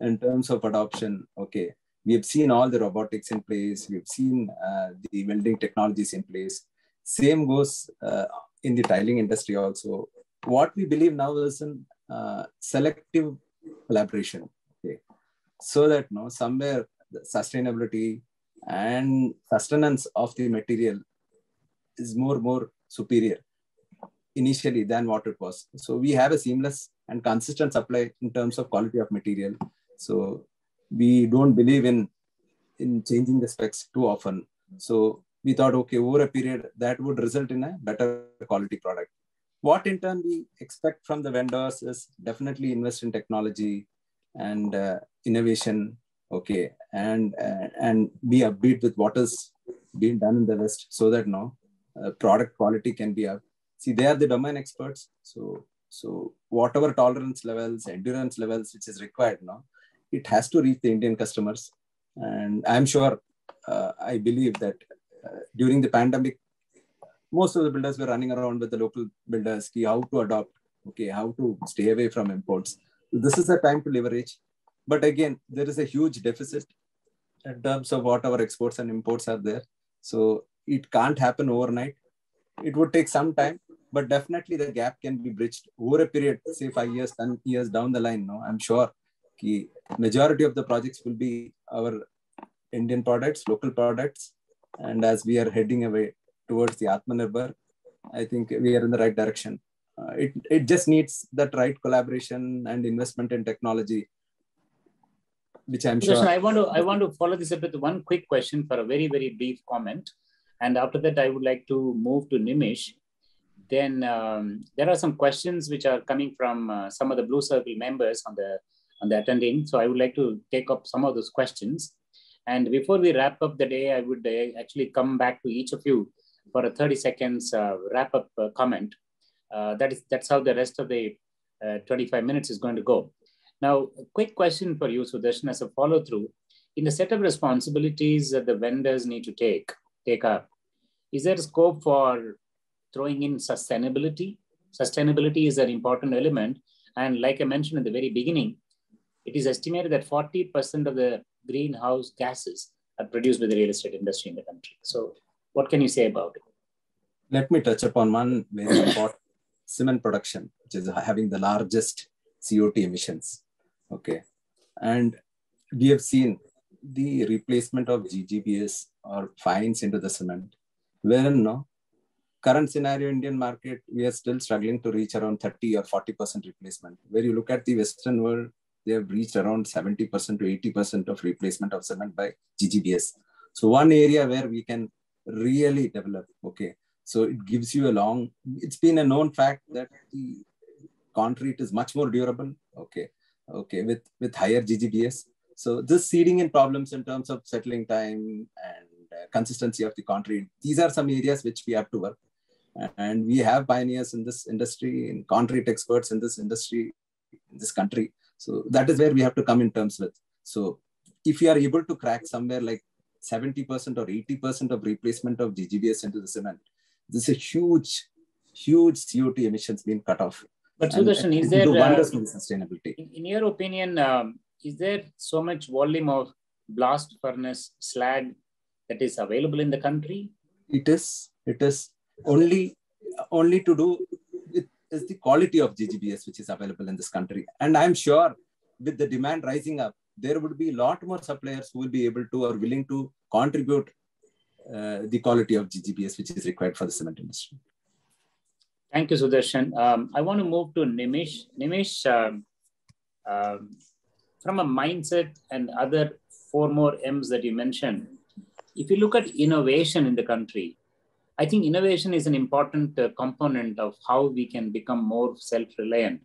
in terms of adoption. Okay, we have seen all the robotics in place. We've seen uh, the welding technologies in place. Same goes uh, in the tiling industry also. What we believe now is in uh, selective collaboration. Okay, so that now somewhere the sustainability and sustenance of the material is more more superior initially than what it was. So we have a seamless and consistent supply in terms of quality of material. So we don't believe in, in changing the specs too often. So we thought, okay, over a period that would result in a better quality product. What in turn we expect from the vendors is definitely invest in technology, and uh, innovation, okay, and uh, and be upbeat with what is being done in the West, so that now uh, product quality can be up. See, they are the domain experts. So so whatever tolerance levels, endurance levels, which is required now, it has to reach the Indian customers. And I'm sure, uh, I believe that uh, during the pandemic, most of the builders were running around with the local builders, key how to adopt, okay, how to stay away from imports. This is a time to leverage. But again, there is a huge deficit in terms of what our exports and imports are there. So it can't happen overnight. It would take some time, but definitely the gap can be bridged over a period, say five years, ten years down the line. No, I'm sure the majority of the projects will be our Indian products, local products. And as we are heading away towards the Atmanirbhar, I think we are in the right direction. Uh, it, it just needs that right collaboration and investment in technology, which I'm sure. So I want to I want to follow this up with one quick question for a very, very brief comment. And after that, I would like to move to Nimish. Then um, there are some questions which are coming from uh, some of the Blue Circle members on the, on the attending. So I would like to take up some of those questions. And before we wrap up the day, I would uh, actually come back to each of you for a thirty seconds uh, wrap up uh, comment. Uh, that is, that's how the rest of the uh, twenty-five minutes is going to go. Now, a quick question for you, Sudarshan, as a follow-through. In the set of responsibilities that the vendors need to take, take up, is there scope for throwing in sustainability? Sustainability is an important element. And like I mentioned at the very beginning, it is estimated that forty percent of the greenhouse gases are produced by the real estate industry in the country. So what can you say about it? Let me touch upon one very important, cement production, which is having the largest C O two emissions. Okay, and we have seen the replacement of G G B S or fines into the cement. Wherein now, current scenario Indian market, we are still struggling to reach around thirty or forty percent replacement. Where you look at the Western world, they have reached around seventy percent to eighty percent of replacement of cement by G G B S. So one area where we can really develop, okay. So it gives you a long, it's been a known fact that the concrete is much more durable, okay, okay, with, with higher G G B S. So this seeding in problems in terms of settling time and uh, consistency of the concrete, these are some areas which we have to work. And we have pioneers in this industry, in concrete experts in this industry, in this country. So that is where we have to come in terms with. So if you are able to crack somewhere like seventy percent or eighty percent of replacement of G G B S into the cement, this is a huge, huge C O two emissions being cut off. But Sudarshan, is there, wonders uh, in, sustainability. In, in your opinion, um, is there so much volume of blast furnace slag that is available in the country? It is. It is only, only to do with is the quality of G G B S which is available in this country. And I'm sure with the demand rising up, there would be a lot more suppliers who will be able to or willing to contribute Uh, the quality of G G B S, which is required for the cement industry. Thank you, Sudarshan. Um, I want to move to Nimish. Nimish, um, um, from a mindset and other four more M's that you mentioned, if you look at innovation in the country, I think innovation is an important uh, component of how we can become more self-reliant.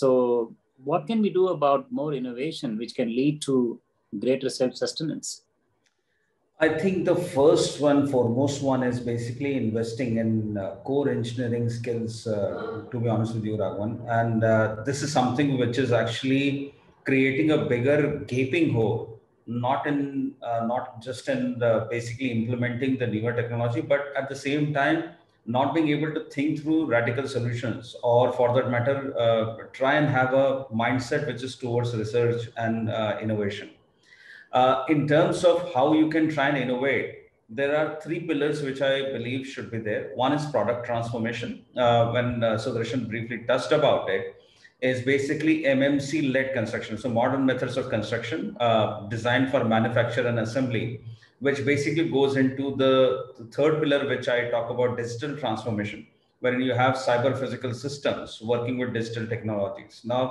So what can we do about more innovation, which can lead to greater self-sustenance? I think the first one, foremost one, is basically investing in uh, core engineering skills, uh, to be honest with you, Raghavan. And uh, this is something which is actually creating a bigger gaping hole, not in uh, not just in the basically implementing the newer technology, but at the same time, not being able to think through radical solutions, or for that matter, uh, try and have a mindset which is towards research and uh, innovation. Uh, in terms of how you can try and innovate, there are three pillars which I believe should be there. One is product transformation. Uh, when uh, Sudarshan briefly touched about it, is basically M M C-led construction. So modern methods of construction uh, designed for manufacture and assembly, which basically goes into the, the third pillar, which I talk about digital transformation, wherein you have cyber physical systems working with digital technologies. Now.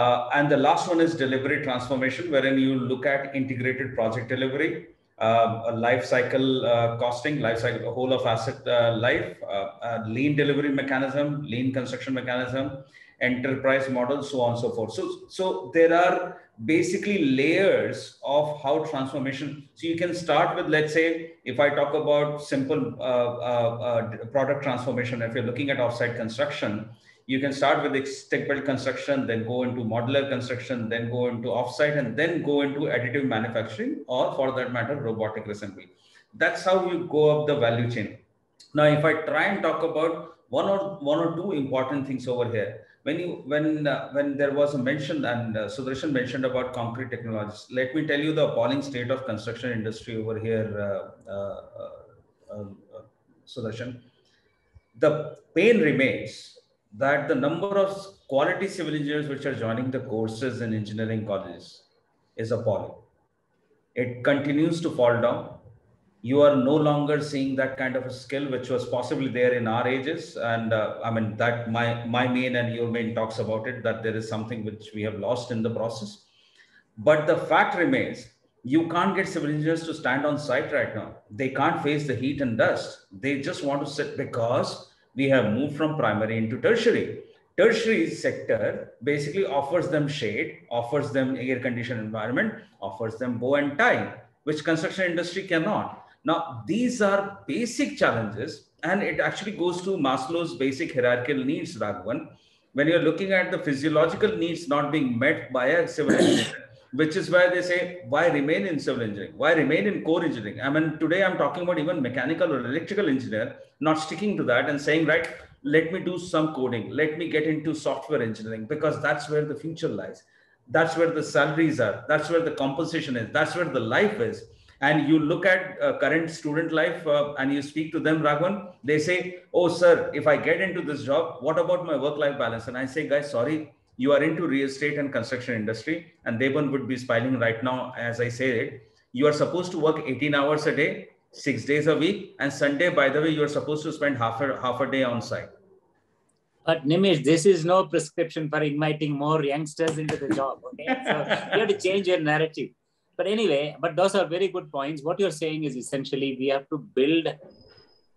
Uh, and the last one is delivery transformation, wherein you look at integrated project delivery, uh, a life cycle uh, costing, life cycle, whole of asset uh, life, uh, lean delivery mechanism, lean construction mechanism, enterprise models, so on and so forth. So, so there are basically layers of how transformation. So you can start with, let's say, if I talk about simple uh, uh, uh, product transformation, if you're looking at offsite construction, you can start with stick built construction, then go into modular construction, then go into offsite, and then go into additive manufacturing, or for that matter, robotic assembly. That's how you go up the value chain. Now, if I try and talk about one or one or two important things over here, when you when uh, when there was a mention and uh, Sudarshan mentioned about concrete technologies, let me tell you the appalling state of construction industry over here, uh, uh, uh, uh, Sudarshan. The pain remains that the number of quality civil engineers which are joining the courses in engineering colleges is appalling. It continues to fall down. You are no longer seeing that kind of a skill which was possibly there in our ages. And uh, I mean, that my, my main and your main talks about it, that there is something which we have lost in the process. But the fact remains, you can't get civil engineers to stand on site right now. They can't face the heat and dust. They just want to sit because we have moved from primary into tertiary. Tertiary sector basically offers them shade, offers them air conditioned environment, offers them bow and tie, which construction industry cannot. Now, these are basic challenges, and it actually goes to Maslow's basic hierarchical needs, Raghavan. When you're looking at the physiological needs not being met by a civil engineer, which is why they say, why remain in civil engineering? Why remain in core engineering? I mean, today I'm talking about even mechanical or electrical engineer, not sticking to that and saying, right, let me do some coding. Let me get into software engineering, because that's where the future lies. That's where the salaries are. That's where the compensation is. That's where the life is. And you look at uh, current student life uh, and you speak to them, Raghavan, they say, oh, sir, if I get into this job, what about my work-life balance? And I say, guys, sorry, you are into real estate and construction industry, and Deben would be smiling right now as I say it. You are supposed to work eighteen hours a day, six days a week, and Sunday, by the way, you are supposed to spend half a, half a day on site. But Nimish, this is no prescription for inviting more youngsters into the job, okay? So you have to change your narrative. But anyway, but those are very good points. What you're saying is essentially we have to build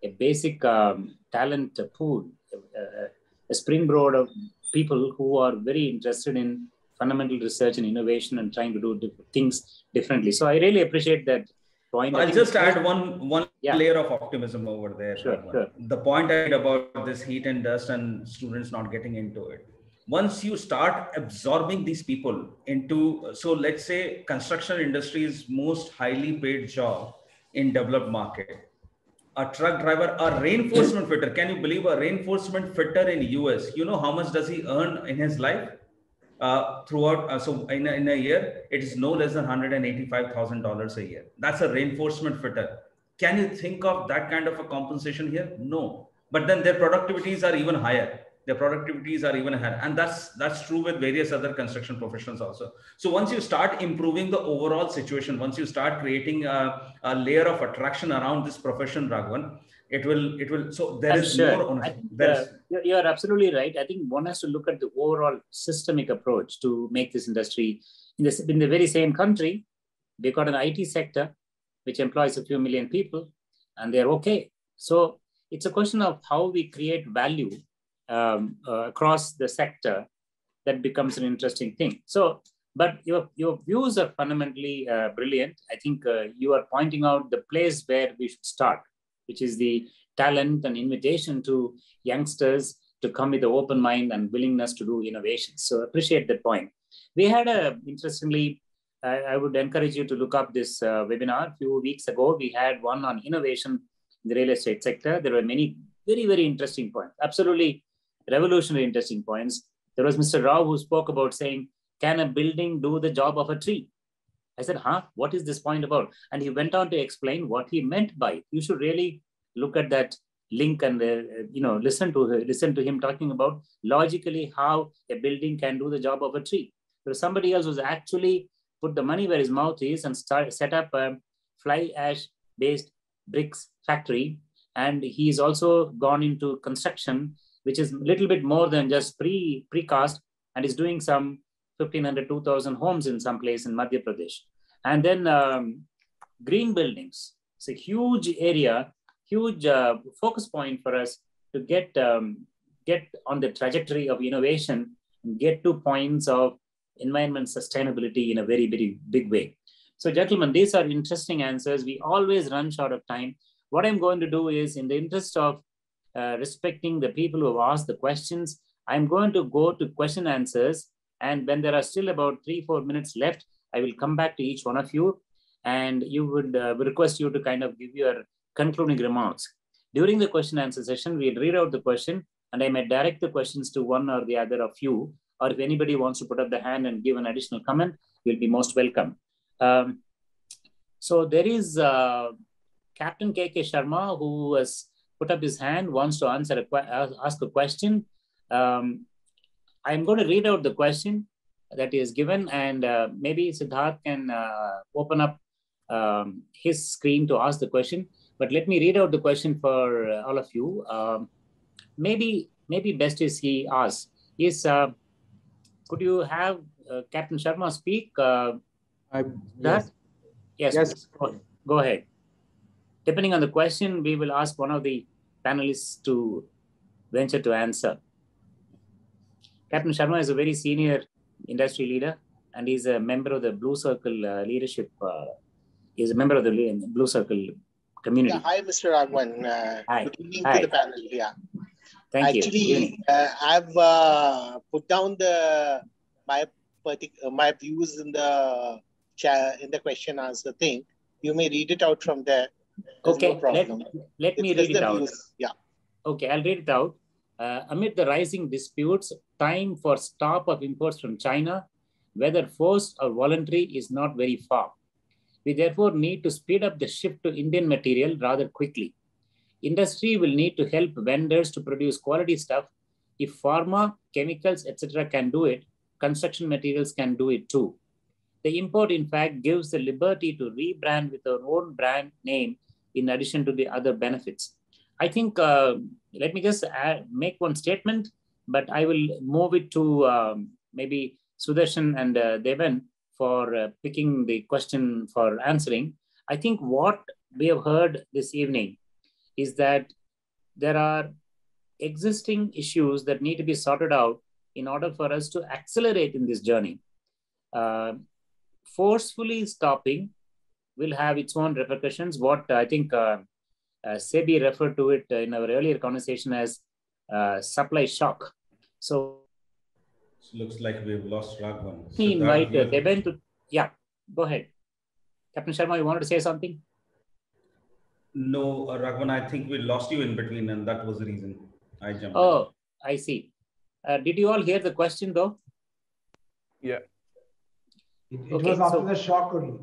a basic um, talent pool, uh, a springboard of people who are very interested in fundamental research and innovation and trying to do diff things differently. So I really appreciate that point. I'll just add one, one yeah. layer of optimism over there. Sure, sure. The point I made about this heat and dust and students not getting into it. Once you start absorbing these people into, so let's say construction industry's most highly paid job in developed market, a truck driver, a reinforcement fitter, can you believe a reinforcement fitter in U S, you know how much does he earn in his life uh, throughout, uh, so in a, in a year, it is no less than one hundred eighty-five thousand dollars a year. That's a reinforcement fitter. Can you think of that kind of a compensation here? No, but then their productivities are even higher. Their productivities are even higher, and that's that's true with various other construction professions also. So once you start improving the overall situation, once you start creating a, a layer of attraction around this profession, Raghavan, it will it will. So there I'm is sure. more. On, I, there uh, is, you are absolutely right. I think one has to look at the overall systemic approach to make this industry in this in the very same country. They've got an I T sector which employs a few million people, and they're okay. So it's a question of how we create value Um, uh, across the sector. That becomes an interesting thing. So, but your, your views are fundamentally uh, brilliant. I think uh, you are pointing out the place where we should start, which is the talent and invitation to youngsters to come with an open mind and willingness to do innovation. So appreciate that point. We had a, interestingly, I, I would encourage you to look up this uh, webinar. A few weeks ago, we had one on innovation in the real estate sector. There were many very, very interesting points. Absolutely revolutionary interesting points. There was Mister Rao who spoke about saying, can a building do the job of a tree? I said, huh, what is this point about? And he went on to explain what he meant by it. You should really look at that link and, uh, you know, listen to, listen to him talking about logically how a building can do the job of a tree. There was somebody else who's actually put the money where his mouth is and start, set up a fly ash based bricks factory. And he's also gone into construction, which is a little bit more than just pre, precast, and is doing some fifteen hundred, two thousand homes in some place in Madhya Pradesh. And then um, green buildings. It's a huge area, huge uh, focus point for us to get um, get on the trajectory of innovation and get to points of environment sustainability in a very, very big way. So gentlemen, these are interesting answers. We always run short of time. What I'm going to do is, in the interest of uh, respecting the people who have asked the questions, I'm going to go to question answers. And when there are still about three, four minutes left, I will come back to each one of you. And you would uh, request you to kind of give your concluding remarks. During the question answer session, we'll read out the question and I may direct the questions to one or the other of you. Or if anybody wants to put up the hand and give an additional comment, you'll be most welcome. Um, so there is uh, Captain K K. Sharma, who has put up his hand, wants to answer a ask a question. Um, I'm going to read out the question that is given, and uh, maybe Siddharth can uh, open up um, his screen to ask the question. But let me read out the question for uh, all of you. Um, maybe maybe best is he asks, is, uh, could you have uh, Captain Sharma speak? Uh, I, yes. Yes, yes. Go, go ahead. Depending on the question, we will ask one of the panelists to venture to answer. Captain Sharma is a very senior industry leader, and he's a member of the Blue Circle uh, leadership. Uh, he's a member of the Blue Circle community. Yeah, hi, Mister Raghavan. Uh, hi. Good evening hi. to the panel. Yeah. Thank Actually, you. Actually, uh, I've uh, put down the my particular my views in the in the question answer thing. You may read it out from there. There's okay, no let, let me read it out. Views. Yeah. Okay, I'll read it out. Uh, amid the rising disputes, time for stop of imports from China, whether forced or voluntary, is not very far. We therefore need to speed up the shift to Indian material rather quickly. Industry will need to help vendors to produce quality stuff. If pharma, chemicals, et cetera can do it, construction materials can do it too. The import, in fact, gives the liberty to rebrand with our own brand name in addition to the other benefits. I think, uh, let me just add, make one statement, but I will move it to um, maybe Sudarshan and uh, Deben for uh, picking the question for answering. I think what we have heard this evening is that there are existing issues that need to be sorted out in order for us to accelerate in this journey. Uh, Forcefully stopping will have its own repercussions. What I think uh, uh, Sebi referred to it in our earlier conversation as uh, supply shock. So it looks like we've lost Raghavan. Let me invite uh, Deben to, yeah, go ahead. Captain Sharma, you wanted to say something? No, uh, Raghavan, I think we lost you in between and that was the reason I jumped. Oh, in. I see. Uh, did you all hear the question though? Yeah. It, it okay, was after so, the shock only.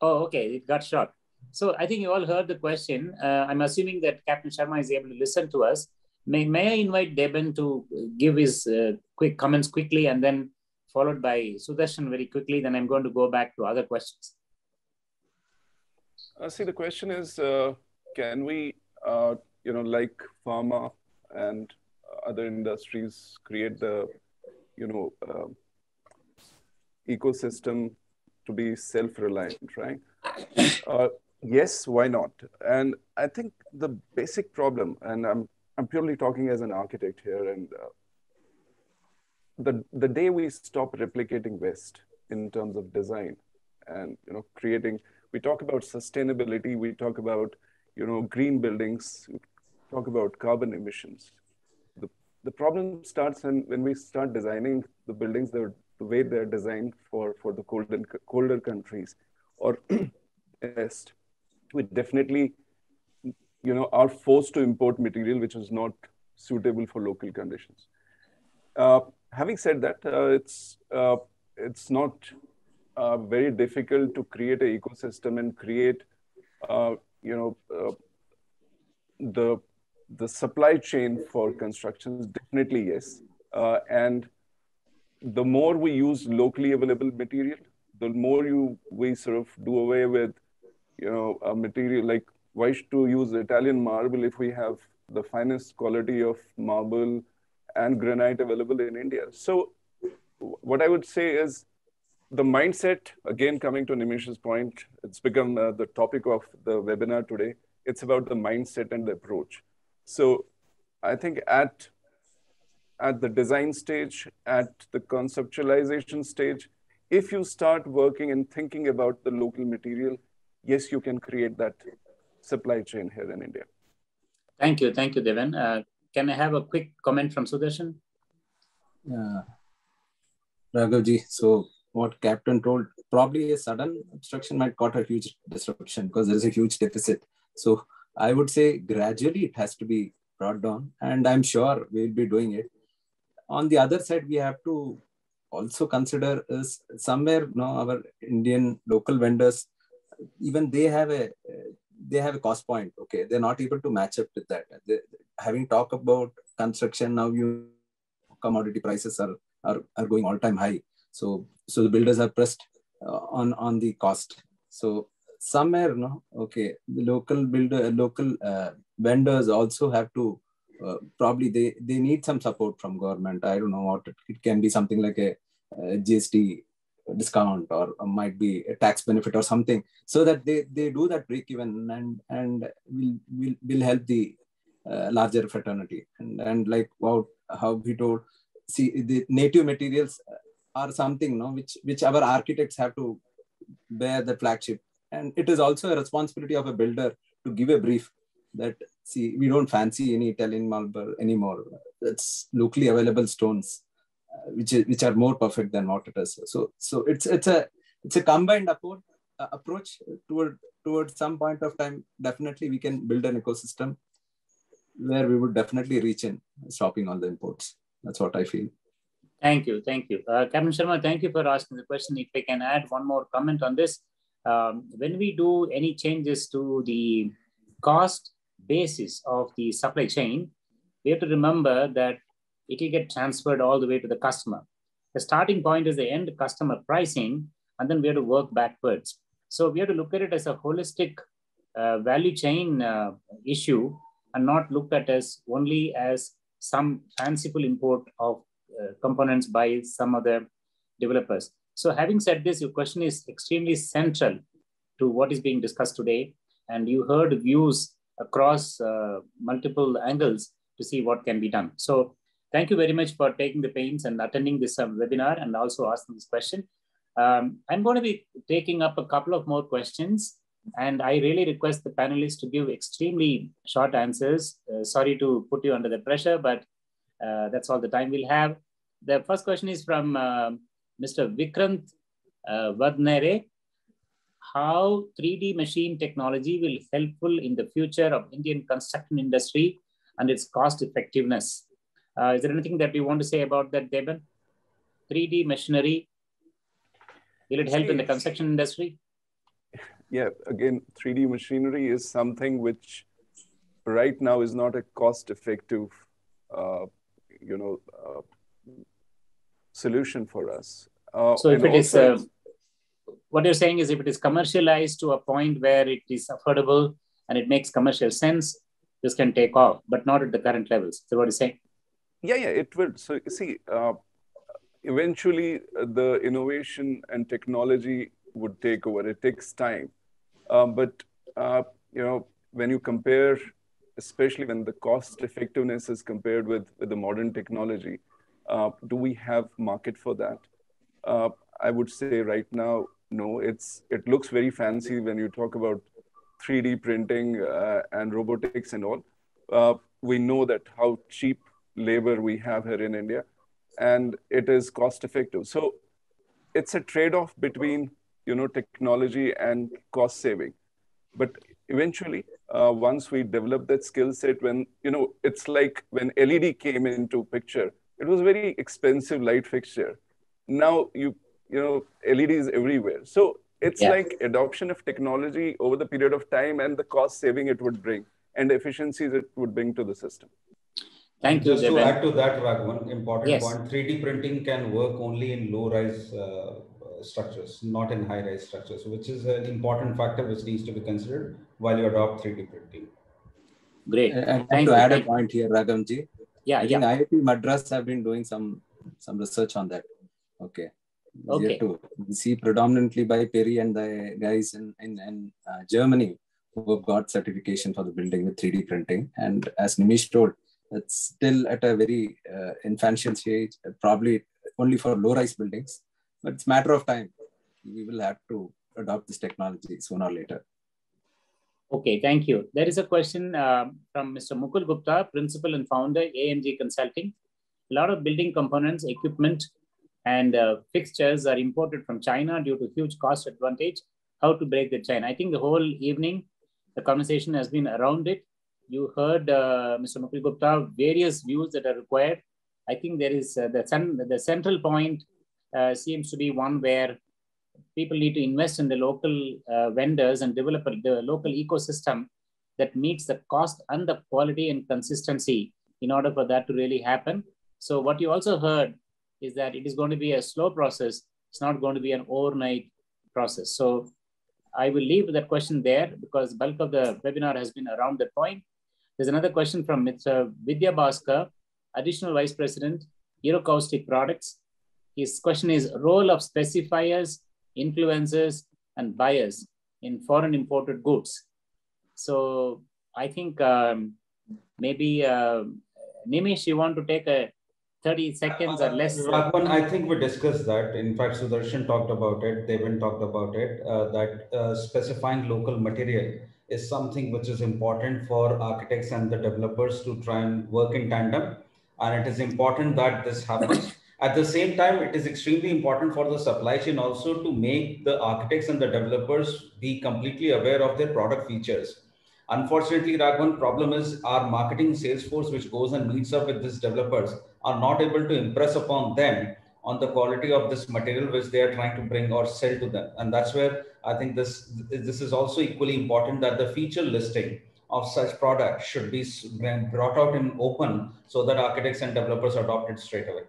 Oh, okay. It got shocked. So I think you all heard the question. Uh, I'm assuming that Captain Sharma is able to listen to us. May, may I invite Deben to give his uh, quick comments quickly and then followed by Sudarshan very quickly. Then I'm going to go back to other questions. Uh, see, the question is, uh, can we, uh, you know, like pharma and other industries create the, you know, uh, ecosystem to be self-reliant, right? Uh, yes, why not? And I think the basic problem, and I'm, I'm purely talking as an architect here, and uh, the, the day we stop replicating West in terms of design and, you know, creating, we talk about sustainability, we talk about, you know, green buildings, we talk about carbon emissions. The, the problem starts when, when we start designing the buildings that are the way they're designed for, for the cold and colder countries or West, we definitely, you know, are forced to import material which is not suitable for local conditions. Uh, having said that, uh, it's, uh, it's not uh, very difficult to create an ecosystem and create, uh, you know, uh, the, the supply chain for constructions, definitely yes. Uh, and the more we use locally available material, the more you we sort of do away with, you know, a material like why should we use Italian marble if we have the finest quality of marble and granite available in India. So what I would say is the mindset, again, coming to Nimish's point, it's become uh, the topic of the webinar today. It's about the mindset and the approach. So I think at at the design stage, at the conceptualization stage, if you start working and thinking about the local material, yes, you can create that supply chain here in India. Thank you. Thank you, Deben. Uh, can I have a quick comment from Sudarshan? Uh, Raghavji, so what Captain told, probably a sudden obstruction might cause a huge disruption because there is a huge deficit. So I would say gradually it has to be brought down, and I'm sure we'll be doing it. On the other side, we have to also consider is somewhere, you know, our Indian local vendors, even they have a they have a cost point. Okay, they're not able to match up with that. They, having talked about construction, now you commodity prices are are, are going all time high. So so the builders are pressed uh, on on the cost. So somewhere, you know, okay, the local builder, local uh, vendors also have to uh, probably they they need some support from government. I don't know what it, it can be, something like a, a G S T discount or, or might be a tax benefit or something, so that they they do that break even and and will will will help the uh, larger fraternity. And and like wow, how we told, see the native materials are something, no, which which our architects have to bear the flagship, and it is also a responsibility of a builder to give a brief that, see, we don't fancy any Italian marble anymore. That's locally available stones, uh, which is, which are more perfect than what it is. So, so it's it's a it's a combined approach uh, approach toward towards some point of time. Definitely, we can build an ecosystem where we would definitely reach in stopping all the imports. That's what I feel. Thank you, thank you, uh, Captain Sharma. Thank you for asking the question. If I can add one more comment on this, um, when we do any changes to the cost basis of the supply chain, we have to remember that it will get transferred all the way to the customer. The starting point is the end customer pricing, and then we have to work backwards. So we have to look at it as a holistic uh, value chain uh, issue, and not looked at as only as some fanciful import of uh, components by some other developers. So having said this, your question is extremely central to what is being discussed today. And you heard views across uh, multiple angles to see what can be done. So thank you very much for taking the pains and attending this um, webinar and also asking this question. Um, I'm going to be taking up a couple of more questions, and I really request the panelists to give extremely short answers. Uh, sorry to put you under the pressure, but uh, that's all the time we'll have. The first question is from uh, Mister Vikrant uh, Vadnere. How three D machine technology will be helpful in the future of Indian construction industry and its cost effectiveness. Uh, is there anything that you want to say about that, Deben? three D machinery, will it help in the construction industry? Yeah, again, three D machinery is something which right now is not a cost-effective, uh, you know, uh, solution for us. Uh, so if it is... Uh, What you're saying is if it is commercialized to a point where it is affordable and it makes commercial sense, this can take off, but not at the current levels. So what you're saying? Yeah, yeah, it will. So see, uh, eventually the innovation and technology would take over. It takes time. Uh, but, uh, you know, when you compare, especially when the cost effectiveness is compared with, with the modern technology, uh, do we have market for that? Uh, I would say right now, no. It's it looks very fancy when you talk about three D printing uh, and robotics and all. Uh, we know that how cheap labor we have here in India, and it is cost effective. So it's a trade-off between, you know, technology and cost saving. But eventually, uh, once we develop that skill set, when, you know, it's like when L E D came into picture, it was a very expensive light fixture. Now you you know, L E D is everywhere. So it's yeah. like adoption of technology over the period of time and the cost saving it would bring and the efficiencies it would bring to the system. Thank you. Just Deben. To add to that, Raghavan, important yes. point, three D printing can work only in low-rise uh, structures, not in high-rise structures, which is an important factor which needs to be considered while you adopt three D printing. Great. And to you. add a point here, Raghavanji, yeah, yeah. I I T Madras have been doing some, some research on that. Okay. Okay. To see predominantly by Perry and the guys in, in, in uh, Germany who have got certification for the building with three D printing. And as Nimish told, It's still at a very uh, infantile stage, probably only for low-rise buildings, but it's a matter of time. We will have to adopt this technology sooner or later. Okay, thank you. There is a question uh, from Mister Mukul Gupta, Principal and Founder, A M G Consulting. A lot of building components, equipment, and uh, fixtures are imported from China due to huge cost advantage. How to break the chain? I think the whole evening, the conversation has been around it. You heard uh, Mister Mukul Gupta, various views that are required. I think there is uh, the, the central point uh, seems to be one where people need to invest in the local uh, vendors and develop the local ecosystem that meets the cost and the quality and consistency in order for that to really happen. So what you also heard is that it is going to be a slow process. It's not going to be an overnight process. So I will leave that question there because bulk of the webinar has been around that point. There's another question from Mister Vidya Bhaskar, Additional Vice President, Eurocaustic Products. His question is role of specifiers, influencers, and buyers in foreign imported goods. So I think um, maybe uh, Nimish, you want to take a thirty seconds or less? Raghavan, I think we discussed that. In fact, Sudarshan talked about it, Deben talked about it, uh, that uh, specifying local material is something which is important for architects and the developers to try and work in tandem. And it is important that this happens. At the same time, it is extremely important for the supply chain also to make the architects and the developers be completely aware of their product features. Unfortunately, Raghavan, problem is our marketing sales force, which goes and meets up with these developers, are not able to impress upon them on the quality of this material which they are trying to bring or sell to them. And that's where I think this, this is also equally important, that the feature listing of such products should be brought out in open so that architects and developers adopt it straight away.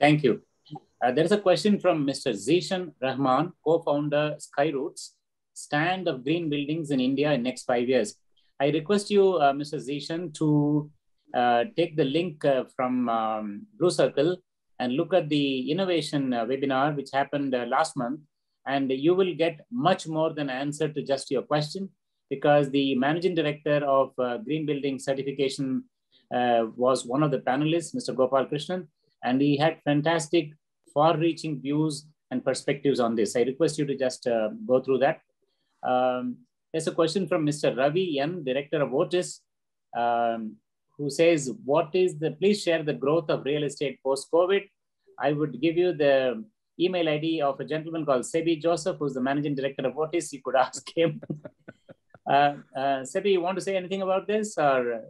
Thank you. Uh, there's a question from Mister Zishan Rahman, co-founder Skyroots. Stand of green buildings in India in next five years. I request you, uh, Mister Zishan, to uh, take the link uh, from um, Blue Circle and look at the innovation uh, webinar, which happened uh, last month. And you will get much more than an answer to just your question, because the managing director of uh, green building certification uh, was one of the panelists, Mister Gopal Krishnan, and he had fantastic far-reaching views and perspectives on this. I request you to just uh, go through that. Um, there's a question from Mister Ravi N, Director of Otis, um, who says, what is the, please share the growth of real estate post-COVID. I would give you the email I D of a gentleman called Sebi Joseph, who's the Managing Director of Otis. You could ask him. uh, uh, Sebi, you want to say anything about this? Or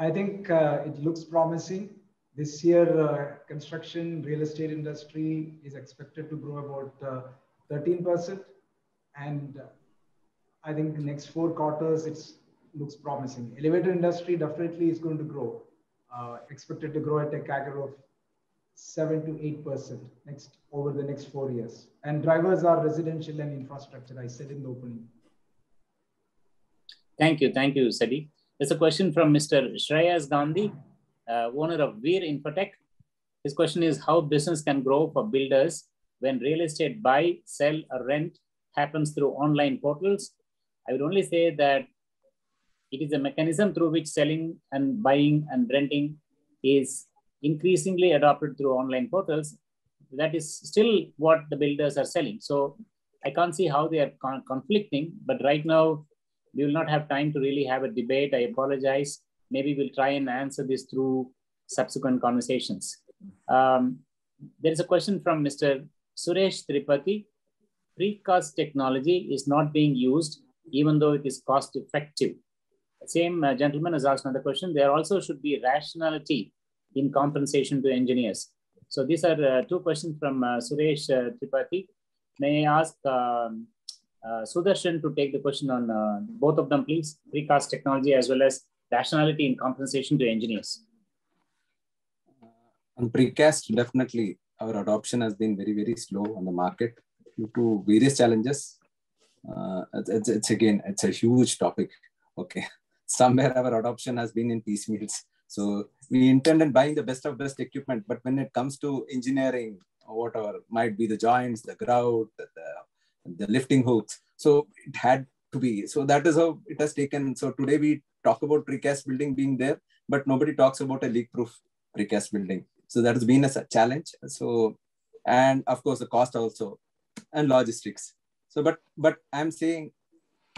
I think uh, it looks promising. This year, uh, construction real estate industry is expected to grow about uh, thirteen percent, and uh, I think the next four quarters it looks promising. Elevator industry definitely is going to grow, uh, expected to grow at a C A G R of seven to eight percent next over the next four years. And drivers are residential and infrastructure. I said in the opening. Thank you, thank you, Sebi. There's a question from Mister Shreyas Gandhi, uh, owner of Veer Infotech. His question is how business can grow for builders when real estate buy, sell, or rent happens through online portals. I would only say that it is a mechanism through which selling and buying and renting is increasingly adopted through online portals. That is still what the builders are selling. So I can't see how they are con conflicting, but right now we will not have time to really have a debate. I apologize. Maybe we'll try and answer this through subsequent conversations. Um, there is a question from Mister Suresh Tripathi, precast technology is not being used, even though it is cost effective. The same uh, gentleman has asked another question. There also should be rationality in compensation to engineers. So these are uh, two questions from uh, Suresh uh, Tripathi. May I ask um, uh, Sudarshan to take the question on uh, both of them, please? Precast technology as well as rationality in compensation to engineers. And precast, definitely. Our adoption has been very, very slow on the market due to various challenges. Uh, it's, it's again, it's a huge topic. Okay, somewhere our adoption has been in piecemeals. So we intended buying the best of best equipment, but when it comes to engineering or whatever might be the joints, the grout, the, the, the lifting hooks, so it had to be. So that is how it has taken. So today we talk about precast building being there, but nobody talks about a leak-proof precast building. So that has been a challenge. So, and of course the cost also and logistics. So, but, but I'm saying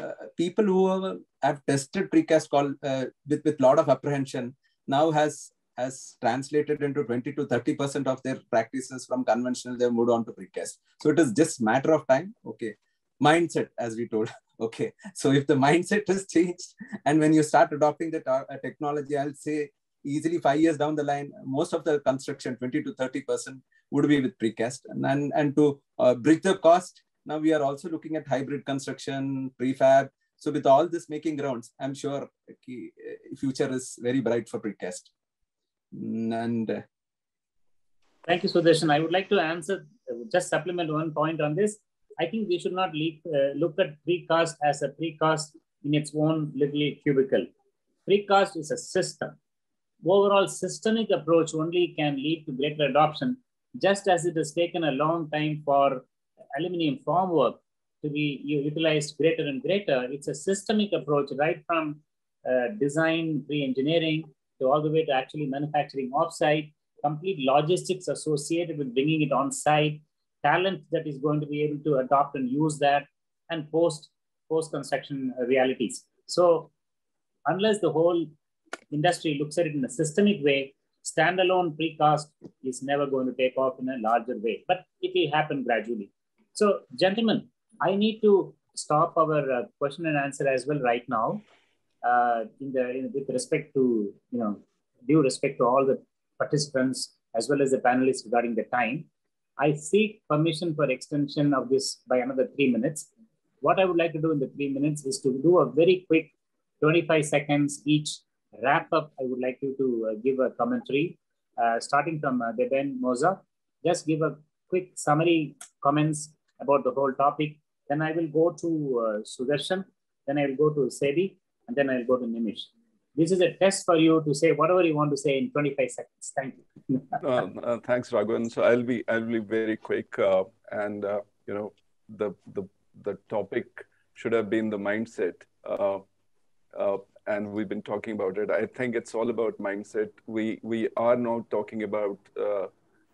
uh, people who have, have tested precast call uh, with a lot of apprehension now has, has translated into twenty to thirty percent of their practices from conventional, they've moved on to precast. So it is just a matter of time. Okay. Mindset, as we told. Okay. So if the mindset is changed and when you start adopting the technology, I'll say easily five years down the line, most of the construction, twenty to thirty percent would be with precast. And, and, and to uh, bridge the cost, now we are also looking at hybrid construction, prefab. So with all this making grounds, I'm sure the future is very bright for precast. And uh, thank you, Sudarshan. I would like to answer, just supplement one point on this. I think we should not leave, uh, look at precast as a precast in its own little cubicle. Precast is a system. Overall systemic approach only can lead to greater adoption, just as it has taken a long time for aluminum formwork to be utilized greater and greater. It's a systemic approach right from uh, design, pre-engineering, to all the way to actually manufacturing offsite, complete logistics associated with bringing it on site, talent that is going to be able to adopt and use that, and post, post-construction realities. So unless the whole industry looks at it in a systemic way, standalone precast is never going to take off in a larger way, but it will happen gradually. So gentlemen, I need to stop our uh, question and answer as well right now. Uh, in the, in, with respect to, you know, due respect to all the participants as well as the panelists regarding the time, I seek permission for extension of this by another three minutes. What I would like to do in the three minutes is to do a very quick twenty-five seconds each wrap up. I would like you to uh, give a commentary uh, starting from uh, Deben Moza. Just give a quick summary comments about the whole topic. Then I will go to uh, Sudarshan. Then I will go to Sebi. And then I'll go to Nimish. This is a test for you to say whatever you want to say in twenty-five seconds. Thank you. uh, uh, thanks, Raghavan. So I'll be I'll be very quick. Uh, and uh, you know, the the the topic should have been the mindset, uh, uh, and we've been talking about it. I think it's all about mindset. We we are now talking about uh,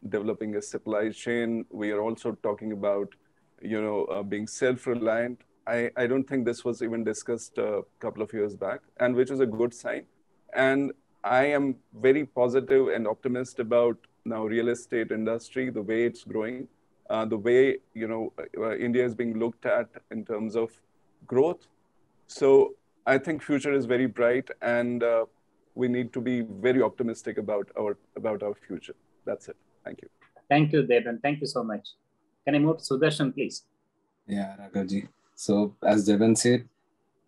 developing a supply chain. We are also talking about, you know, uh, being self-reliant. I, I don't think this was even discussed a couple of years back, and which is a good sign. And I am very positive and optimistic about now real estate industry, the way it's growing, uh, the way, you know, uh, India is being looked at in terms of growth. So I think future is very bright, and uh, we need to be very optimistic about our, about our future. That's it. Thank you. Thank you, Deben. Thank you so much. Can I move to Sudarshan, please? Yeah, Raghavji. So as Deben said,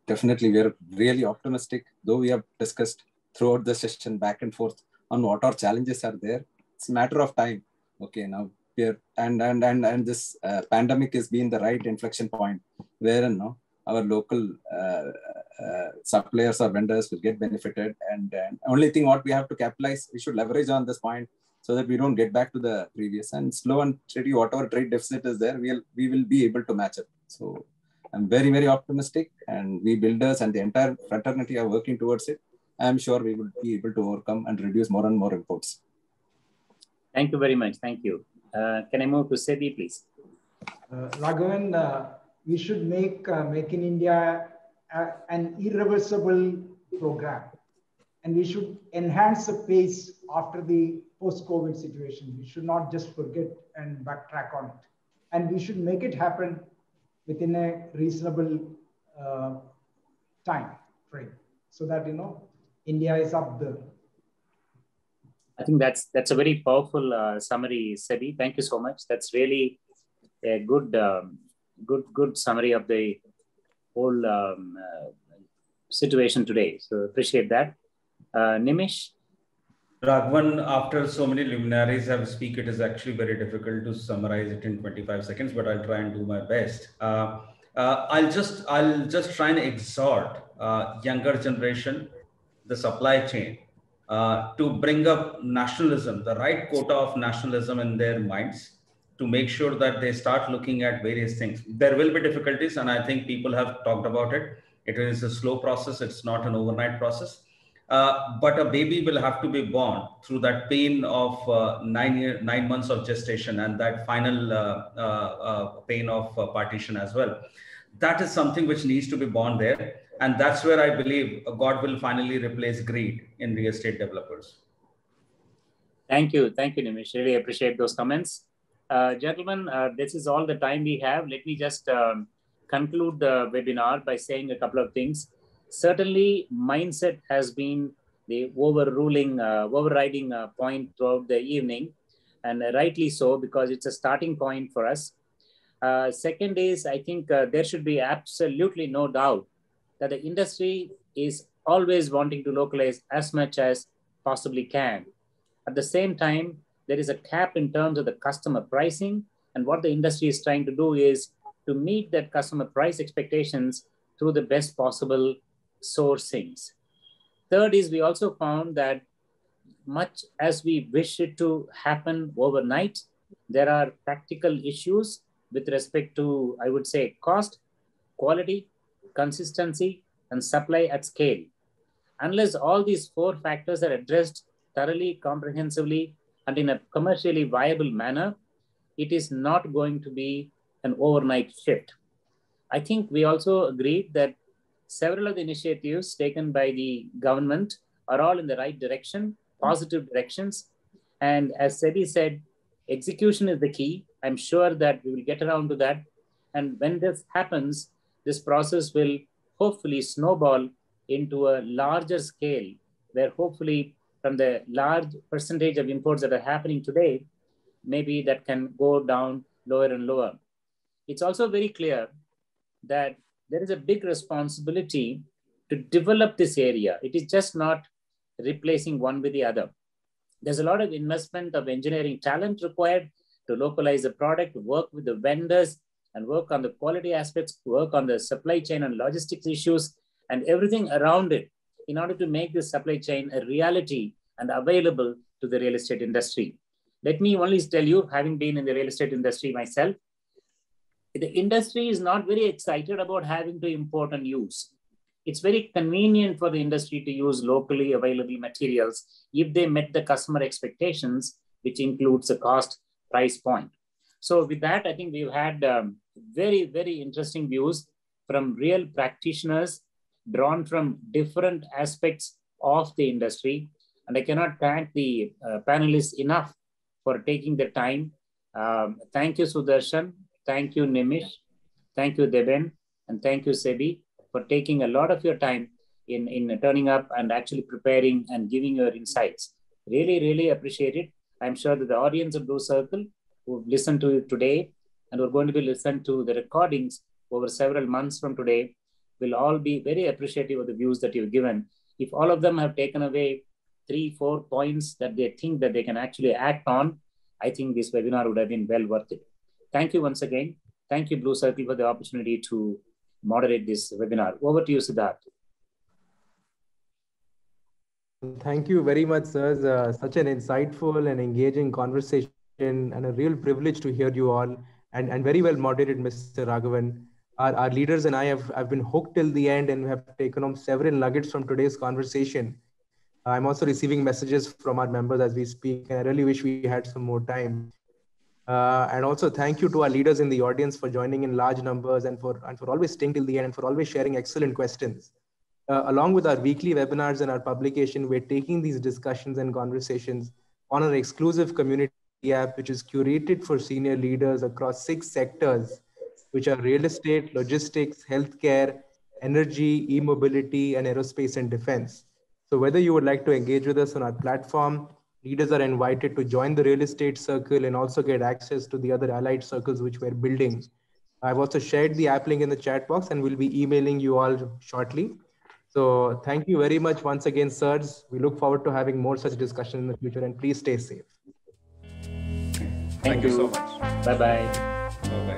definitely we are really optimistic, though we have discussed throughout the session back and forth on what our challenges are there. It's a matter of time. Okay, now we are, and, and, and, and this uh, pandemic has been the right inflection point where and now our local uh, uh, suppliers or vendors will get benefited. And, and only thing what we have to capitalize, we should leverage on this point so that we don't get back to the previous, and slow and steady, whatever trade deficit is there, we'll, we will be able to match it. So I'm very, very optimistic, and we builders and the entire fraternity are working towards it. I'm sure we will be able to overcome and reduce more and more imports. Thank you very much. Thank you. Uh, can I move to Sebi, please? Uh, Raghavan, uh, we should make uh, Make in India uh, an irreversible program, and we should enhance the pace after the post-COVID situation. We should not just forget and backtrack on it, and we should make it happen within a reasonable uh, time frame, so that, you know, India is up there. I think that's that's a very powerful uh, summary, Sebi. Thank you so much. That's really a good um, good good summary of the whole um, uh, situation today. So appreciate that, uh, Nimish. Raghavan, after so many luminaries have speak, it is actually very difficult to summarize it in twenty-five seconds, but I'll try and do my best. Uh, uh, I'll just I'll just try and exhort uh, younger generation, the supply chain, uh, to bring up nationalism, the right quota of nationalism in their minds, to make sure that they start looking at various things. There will be difficulties, and I think people have talked about it. It is a slow process. It's not an overnight process. Uh, but a baby will have to be born through that pain of uh, nine year, nine months of gestation and that final uh, uh, uh, pain of uh, partition as well. That is something which needs to be born there. And that's where I believe God will finally replace greed in real estate developers. Thank you. Thank you, Nimish. Really appreciate those comments. Uh, gentlemen, uh, this is all the time we have. Let me just um, conclude the webinar by saying a couple of things. Certainly, mindset has been the overruling, uh, overriding uh, point throughout the evening, and uh, rightly so, because it's a starting point for us. Uh, second is, I think uh, there should be absolutely no doubt that the industry is always wanting to localize as much as possibly can. At the same time, there is a cap in terms of the customer pricing, and what the industry is trying to do is to meet that customer price expectations through the best possible sourcings. Third is, we also found that much as we wish it to happen overnight, there are practical issues with respect to, I would say, cost, quality, consistency, and supply at scale. Unless all these four factors are addressed thoroughly, comprehensively, and in a commercially viable manner, it is not going to be an overnight shift. I think we also agreed that several of the initiatives taken by the government are all in the right direction, positive directions. And as Sebi said, execution is the key. I'm sure that we will get around to that. And when this happens, this process will hopefully snowball into a larger scale, where hopefully from the large percentage of imports that are happening today, maybe that can go down lower and lower. It's also very clear that there is a big responsibility to develop this area. It is just not replacing one with the other. There's a lot of investment of engineering talent required to localize the product, work with the vendors, and work on the quality aspects, work on the supply chain and logistics issues, and everything around it in order to make this supply chain a reality and available to the real estate industry. Let me only tell you, having been in the real estate industry myself, the industry is not very excited about having to import and use. It's very convenient for the industry to use locally available materials if they met the customer expectations, which includes the cost price point. So with that, I think we've had um, very, very interesting views from real practitioners drawn from different aspects of the industry. And I cannot thank the uh, panelists enough for taking the time. Um, thank you, Sudarshan. Thank you, Nimish. Thank you, Deben. And thank you, Sebi, for taking a lot of your time in, in turning up and actually preparing and giving your insights. Really, really appreciate it. I'm sure that the audience of Blue Circle who've listened to it today and are going to be listened to the recordings over several months from today will all be very appreciative of the views that you've given. If all of them have taken away three, four points that they think that they can actually act on, I think this webinar would have been well worth it. Thank you once again. Thank you, Blue Circle, for the opportunity to moderate this webinar. Over to you, Siddharth. Thank you very much, sirs. Uh, such an insightful and engaging conversation, and a real privilege to hear you all, and, and very well moderated, Mister Raghavan. Our, our leaders and I have, have been hooked till the end and have taken on several nuggets from today's conversation. I'm also receiving messages from our members as we speak, and I really wish we had some more time. Uh, and also thank you to our leaders in the audience for joining in large numbers and for, and for always staying till the end and for always sharing excellent questions. Uh, along with our weekly webinars and our publication, we're taking these discussions and conversations on our exclusive community app, which is curated for senior leaders across six sectors, which are real estate, logistics, healthcare, energy, e-mobility, and aerospace and defense. So whether you would like to engage with us on our platform, leaders are invited to join the real estate circle and also get access to the other allied circles which we're building. I've also shared the app link in the chat box and we'll be emailing you all shortly. So thank you very much once again, sirs. We look forward to having more such discussions in the future, and please stay safe. Thank, thank you so much. Bye-bye. Bye-bye.